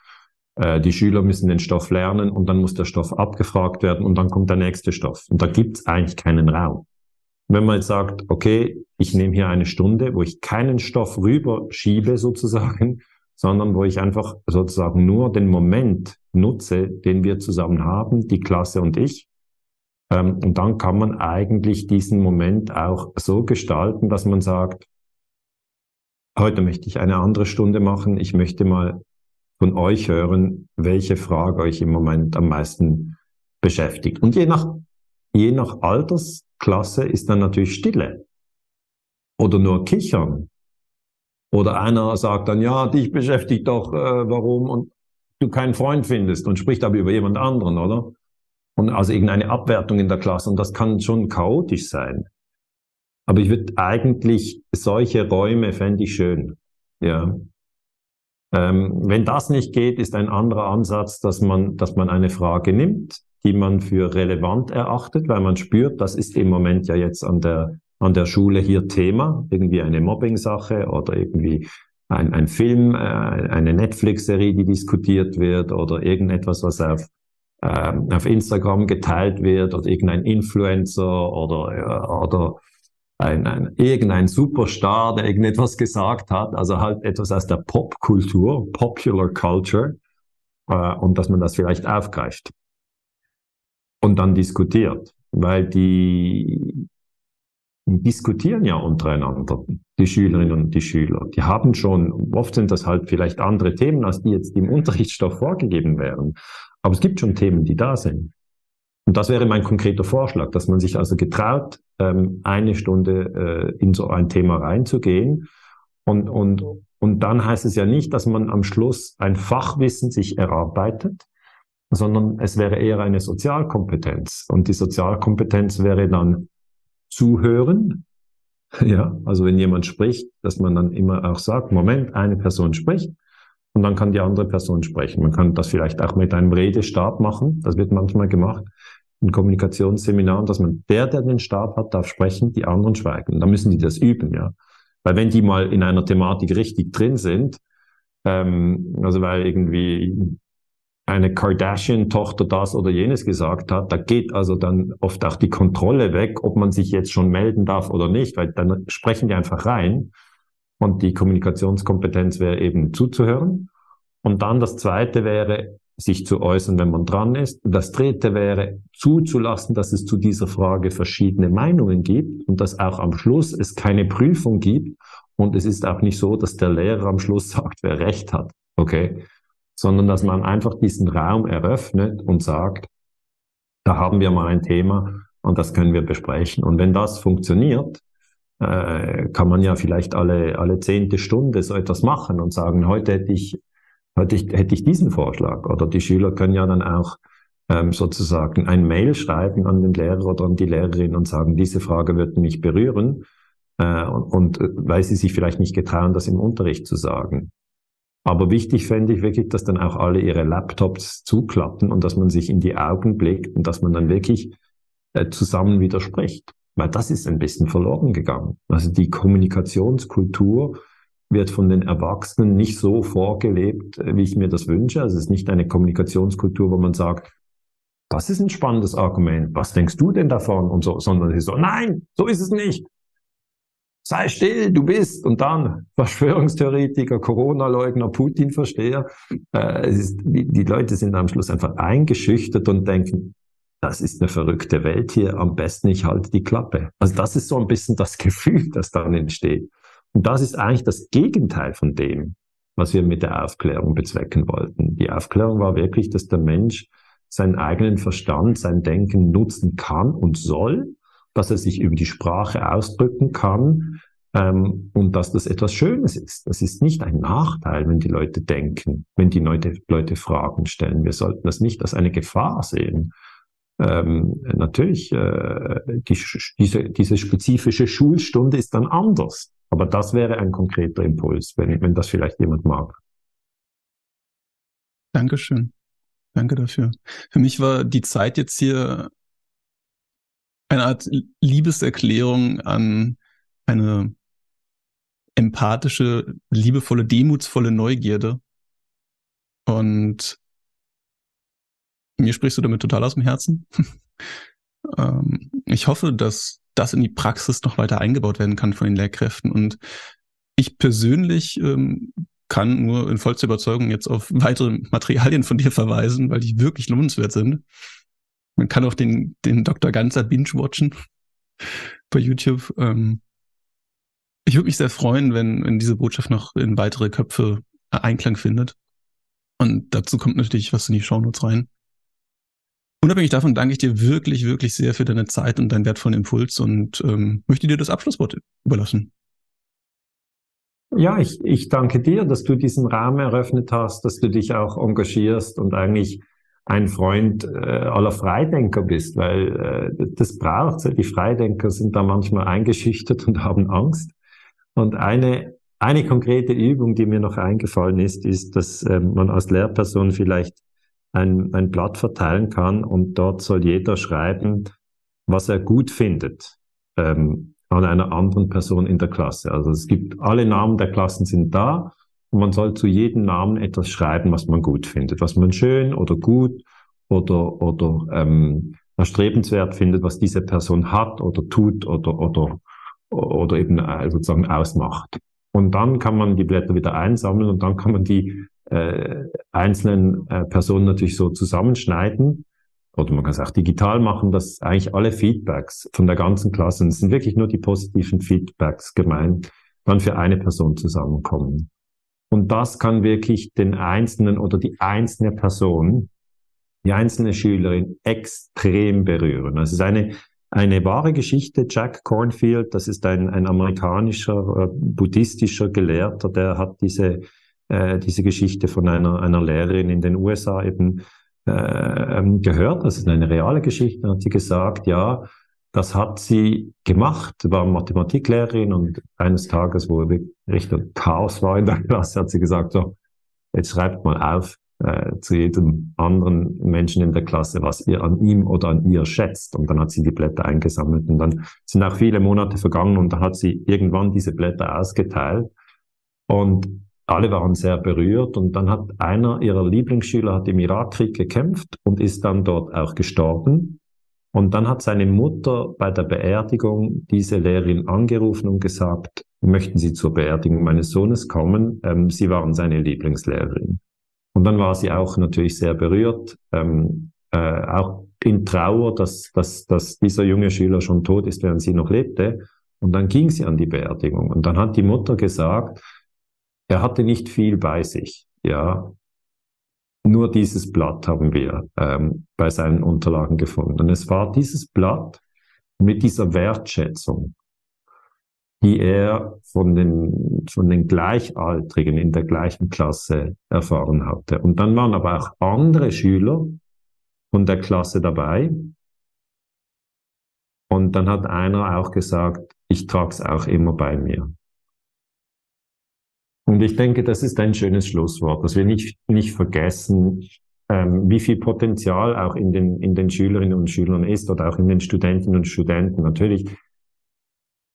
Die Schüler müssen den Stoff lernen und dann muss der Stoff abgefragt werden und dann kommt der nächste Stoff. Und da gibt es eigentlich keinen Raum. Wenn man jetzt sagt, okay, ich nehme hier eine Stunde, wo ich keinen Stoff rüberschiebe sozusagen, sondern wo ich einfach sozusagen nur den Moment nutze, den wir zusammen haben, die Klasse und ich. Und dann kann man eigentlich diesen Moment auch so gestalten, dass man sagt, heute möchte ich eine andere Stunde machen, ich möchte mal von euch hören, welche Frage euch im Moment am meisten beschäftigt. Und je nach Altersklasse ist dann natürlich Stille oder nur Kichern. Oder einer sagt dann, ja, dich beschäftigt doch, warum und du keinen Freund findest und spricht aber über jemand anderen, oder? Und also irgendeine Abwertung in der Klasse und das kann schon chaotisch sein. Aber ich würde eigentlich, solche Räume fände ich schön, ja. Wenn das nicht geht, ist ein anderer Ansatz, dass man eine Frage nimmt, die man für relevant erachtet, weil man spürt, das ist im Moment ja jetzt an der Schule hier Thema, irgendwie eine Mobbing-Sache oder irgendwie ein Film, eine Netflix-Serie, die diskutiert wird oder irgendetwas, was auf Instagram geteilt wird oder irgendein Influencer oder irgendein Superstar, der irgendetwas gesagt hat, also halt etwas aus der Popkultur, Popular Culture, und dass man das vielleicht aufgreift und dann diskutiert, weil die diskutieren ja untereinander, die Schülerinnen und die Schüler. Die haben schon, oft sind das halt vielleicht andere Themen, als die jetzt im Unterrichtsstoff vorgegeben wären. Aber es gibt schon Themen, die da sind. Und das wäre mein konkreter Vorschlag, dass man sich also getraut, eine Stunde in so ein Thema reinzugehen. Und dann heißt es ja nicht, dass man am Schluss ein Fachwissen sich erarbeitet, sondern es wäre eher eine Sozialkompetenz. Und die Sozialkompetenz wäre dann zuhören, ja, also wenn jemand spricht, dass man dann immer auch sagt, Moment, eine Person spricht und dann kann die andere Person sprechen. Man kann das vielleicht auch mit einem Redestab machen, das wird manchmal gemacht in Kommunikationsseminaren, dass man, der den Stab hat, darf sprechen, die anderen schweigen. Und dann müssen die das üben, ja. Weil wenn die mal in einer Thematik richtig drin sind, also weil irgendwie eine Kardashian-Tochter das oder jenes gesagt hat, da geht also dann oft auch die Kontrolle weg, ob man sich jetzt schon melden darf oder nicht, weil dann sprechen die einfach rein und die Kommunikationskompetenz wäre eben zuzuhören. Und dann das Zweite wäre, sich zu äußern, wenn man dran ist. Das Dritte wäre, zuzulassen, dass es zu dieser Frage verschiedene Meinungen gibt und dass auch am Schluss es keine Prüfung gibt und es ist auch nicht so, dass der Lehrer am Schluss sagt, wer recht hat, okay? Sondern dass man einfach diesen Raum eröffnet und sagt, da haben wir mal ein Thema und das können wir besprechen. Und wenn das funktioniert, kann man ja vielleicht alle 10. Stunde so etwas machen und sagen, heute hätte ich diesen Vorschlag. Oder die Schüler können ja dann auch sozusagen ein Mail schreiben an den Lehrer oder an die Lehrerin und sagen, diese Frage würde mich berühren, und weil sie sich vielleicht nicht getrauen, das im Unterricht zu sagen. Aber wichtig fände ich wirklich, dass dann auch alle ihre Laptops zuklappen und dass man sich in die Augen blickt und dass man dann wirklich zusammen widerspricht. Weil das ist ein bisschen verloren gegangen. Also die Kommunikationskultur wird von den Erwachsenen nicht so vorgelebt, wie ich mir das wünsche. Also es ist nicht eine Kommunikationskultur, wo man sagt, Das ist ein spannendes Argument. Was denkst du denn davon? Und so, sondern es ist so, nein, so ist es nicht. Sei still, du bist. Und dann Verschwörungstheoretiker, Corona-Leugner, Putin-Versteher. Die Leute sind am Schluss einfach eingeschüchtert und denken, das ist eine verrückte Welt hier, am besten ich halte die Klappe. Also das ist so ein bisschen das Gefühl, das dann entsteht. Und das ist eigentlich das Gegenteil von dem, was wir mit der Aufklärung bezwecken wollten. Die Aufklärung war wirklich, dass der Mensch seinen eigenen Verstand, sein Denken nutzen kann und soll, dass er sich über die Sprache ausdrücken kann, und dass das etwas Schönes ist. Das ist nicht ein Nachteil, wenn die Leute denken, wenn die Leute Fragen stellen. Wir sollten das nicht als eine Gefahr sehen. Natürlich, diese spezifische Schulstunde ist dann anders. Aber das wäre ein konkreter Impuls, wenn das vielleicht jemand mag. Dankeschön. Danke dafür. Für mich war die Zeit jetzt hier eine Art Liebeserklärung an eine empathische, liebevolle, demutsvolle Neugierde. Und mir sprichst du damit total aus dem Herzen. Ich hoffe, dass das in die Praxis noch weiter eingebaut werden kann von den Lehrkräften. Und ich persönlich kann nur in vollster Überzeugung jetzt auf weitere Materialien von dir verweisen, weil die wirklich lohnenswert sind. Man kann auch den Dr. Ganser binge-watchen bei YouTube. Ich würde mich sehr freuen, wenn diese Botschaft noch in weitere Köpfe Einklang findet. Und dazu kommt natürlich was in die Shownotes rein. Unabhängig davon danke ich dir wirklich, wirklich sehr für deine Zeit und deinen wertvollen Impuls und möchte dir das Abschlusswort überlassen. Ja, ich danke dir, dass du diesen Rahmen eröffnet hast, dass du dich auch engagierst und eigentlich ein Freund aller Freidenker bist, weil das braucht's. Die Freidenker sind da manchmal eingeschüchtert und haben Angst. Und eine konkrete Übung, die mir noch eingefallen ist, dass man als Lehrperson vielleicht ein Blatt verteilen kann und dort soll jeder schreiben, was er gut findet an einer anderen Person in der Klasse. Also es gibt, alle Namen der Klassen sind da und man soll zu jedem Namen etwas schreiben, was man gut findet, was man schön oder gut oder erstrebenswert findet, was diese Person hat oder tut oder eben sozusagen ausmacht. Und dann kann man die Blätter wieder einsammeln und dann kann man die einzelnen Personen natürlich so zusammenschneiden oder man kann es auch digital machen, dass eigentlich alle Feedbacks von der ganzen Klasse, und es sind wirklich nur die positiven Feedbacks gemeint, dann für eine Person zusammenkommen. Und das kann wirklich den Einzelnen oder die einzelne Person, die einzelne Schülerin extrem berühren. Das ist eine wahre Geschichte. Jack Kornfield, das ist ein amerikanischer, buddhistischer Gelehrter, der hat diese Geschichte von einer Lehrerin in den USA eben gehört. Das ist eine reale Geschichte. Hat sie gesagt, ja, das hat sie gemacht, war Mathematiklehrerin und eines Tages, wo richtig Chaos war in der Klasse, hat sie gesagt, so, jetzt schreibt mal auf zu jedem anderen Menschen in der Klasse, was ihr an ihm oder an ihr schätzt. Und dann hat sie die Blätter eingesammelt und dann sind auch viele Monate vergangen und dann hat sie irgendwann diese Blätter ausgeteilt und alle waren sehr berührt und dann hat einer ihrer Lieblingsschüler hat im Irakkrieg gekämpft und ist dann dort auch gestorben. Und dann hat seine Mutter bei der Beerdigung diese Lehrerin angerufen und gesagt, möchten Sie zur Beerdigung meines Sohnes kommen? Sie waren seine Lieblingslehrerin. Und dann war sie auch natürlich sehr berührt, auch in Trauer, dass dieser junge Schüler schon tot ist, während sie noch lebte. Und dann ging sie an die Beerdigung. Und dann hat die Mutter gesagt, er hatte nicht viel bei sich, ja. Nur dieses Blatt haben wir bei seinen Unterlagen gefunden. Und es war dieses Blatt mit dieser Wertschätzung, die er von den Gleichaltrigen in der gleichen Klasse erfahren hatte. Und dann waren aber auch andere Schüler von der Klasse dabei. Und dann hat einer auch gesagt, ich trage es auch immer bei mir. Und ich denke, das ist ein schönes Schlusswort, dass wir nicht vergessen, wie viel Potenzial auch in den Schülerinnen und Schülern ist oder auch in den Studentinnen und Studenten. Natürlich,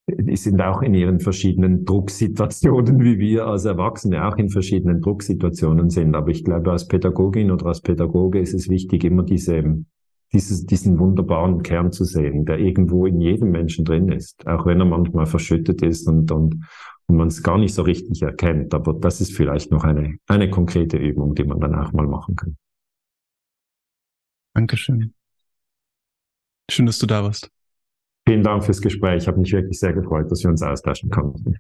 die sind auch in ihren verschiedenen Drucksituationen, wie wir als Erwachsene auch in verschiedenen Drucksituationen sind. Aber ich glaube, als Pädagogin oder als Pädagoge ist es wichtig, immer diese diesen wunderbaren Kern zu sehen, der irgendwo in jedem Menschen drin ist, auch wenn er manchmal verschüttet ist und man es gar nicht so richtig erkennt. Aber das ist vielleicht noch eine konkrete Übung, die man dann auch mal machen kann. Dankeschön. Schön, dass du da warst. Vielen Dank fürs Gespräch. Ich habe mich wirklich sehr gefreut, dass wir uns austauschen konnten.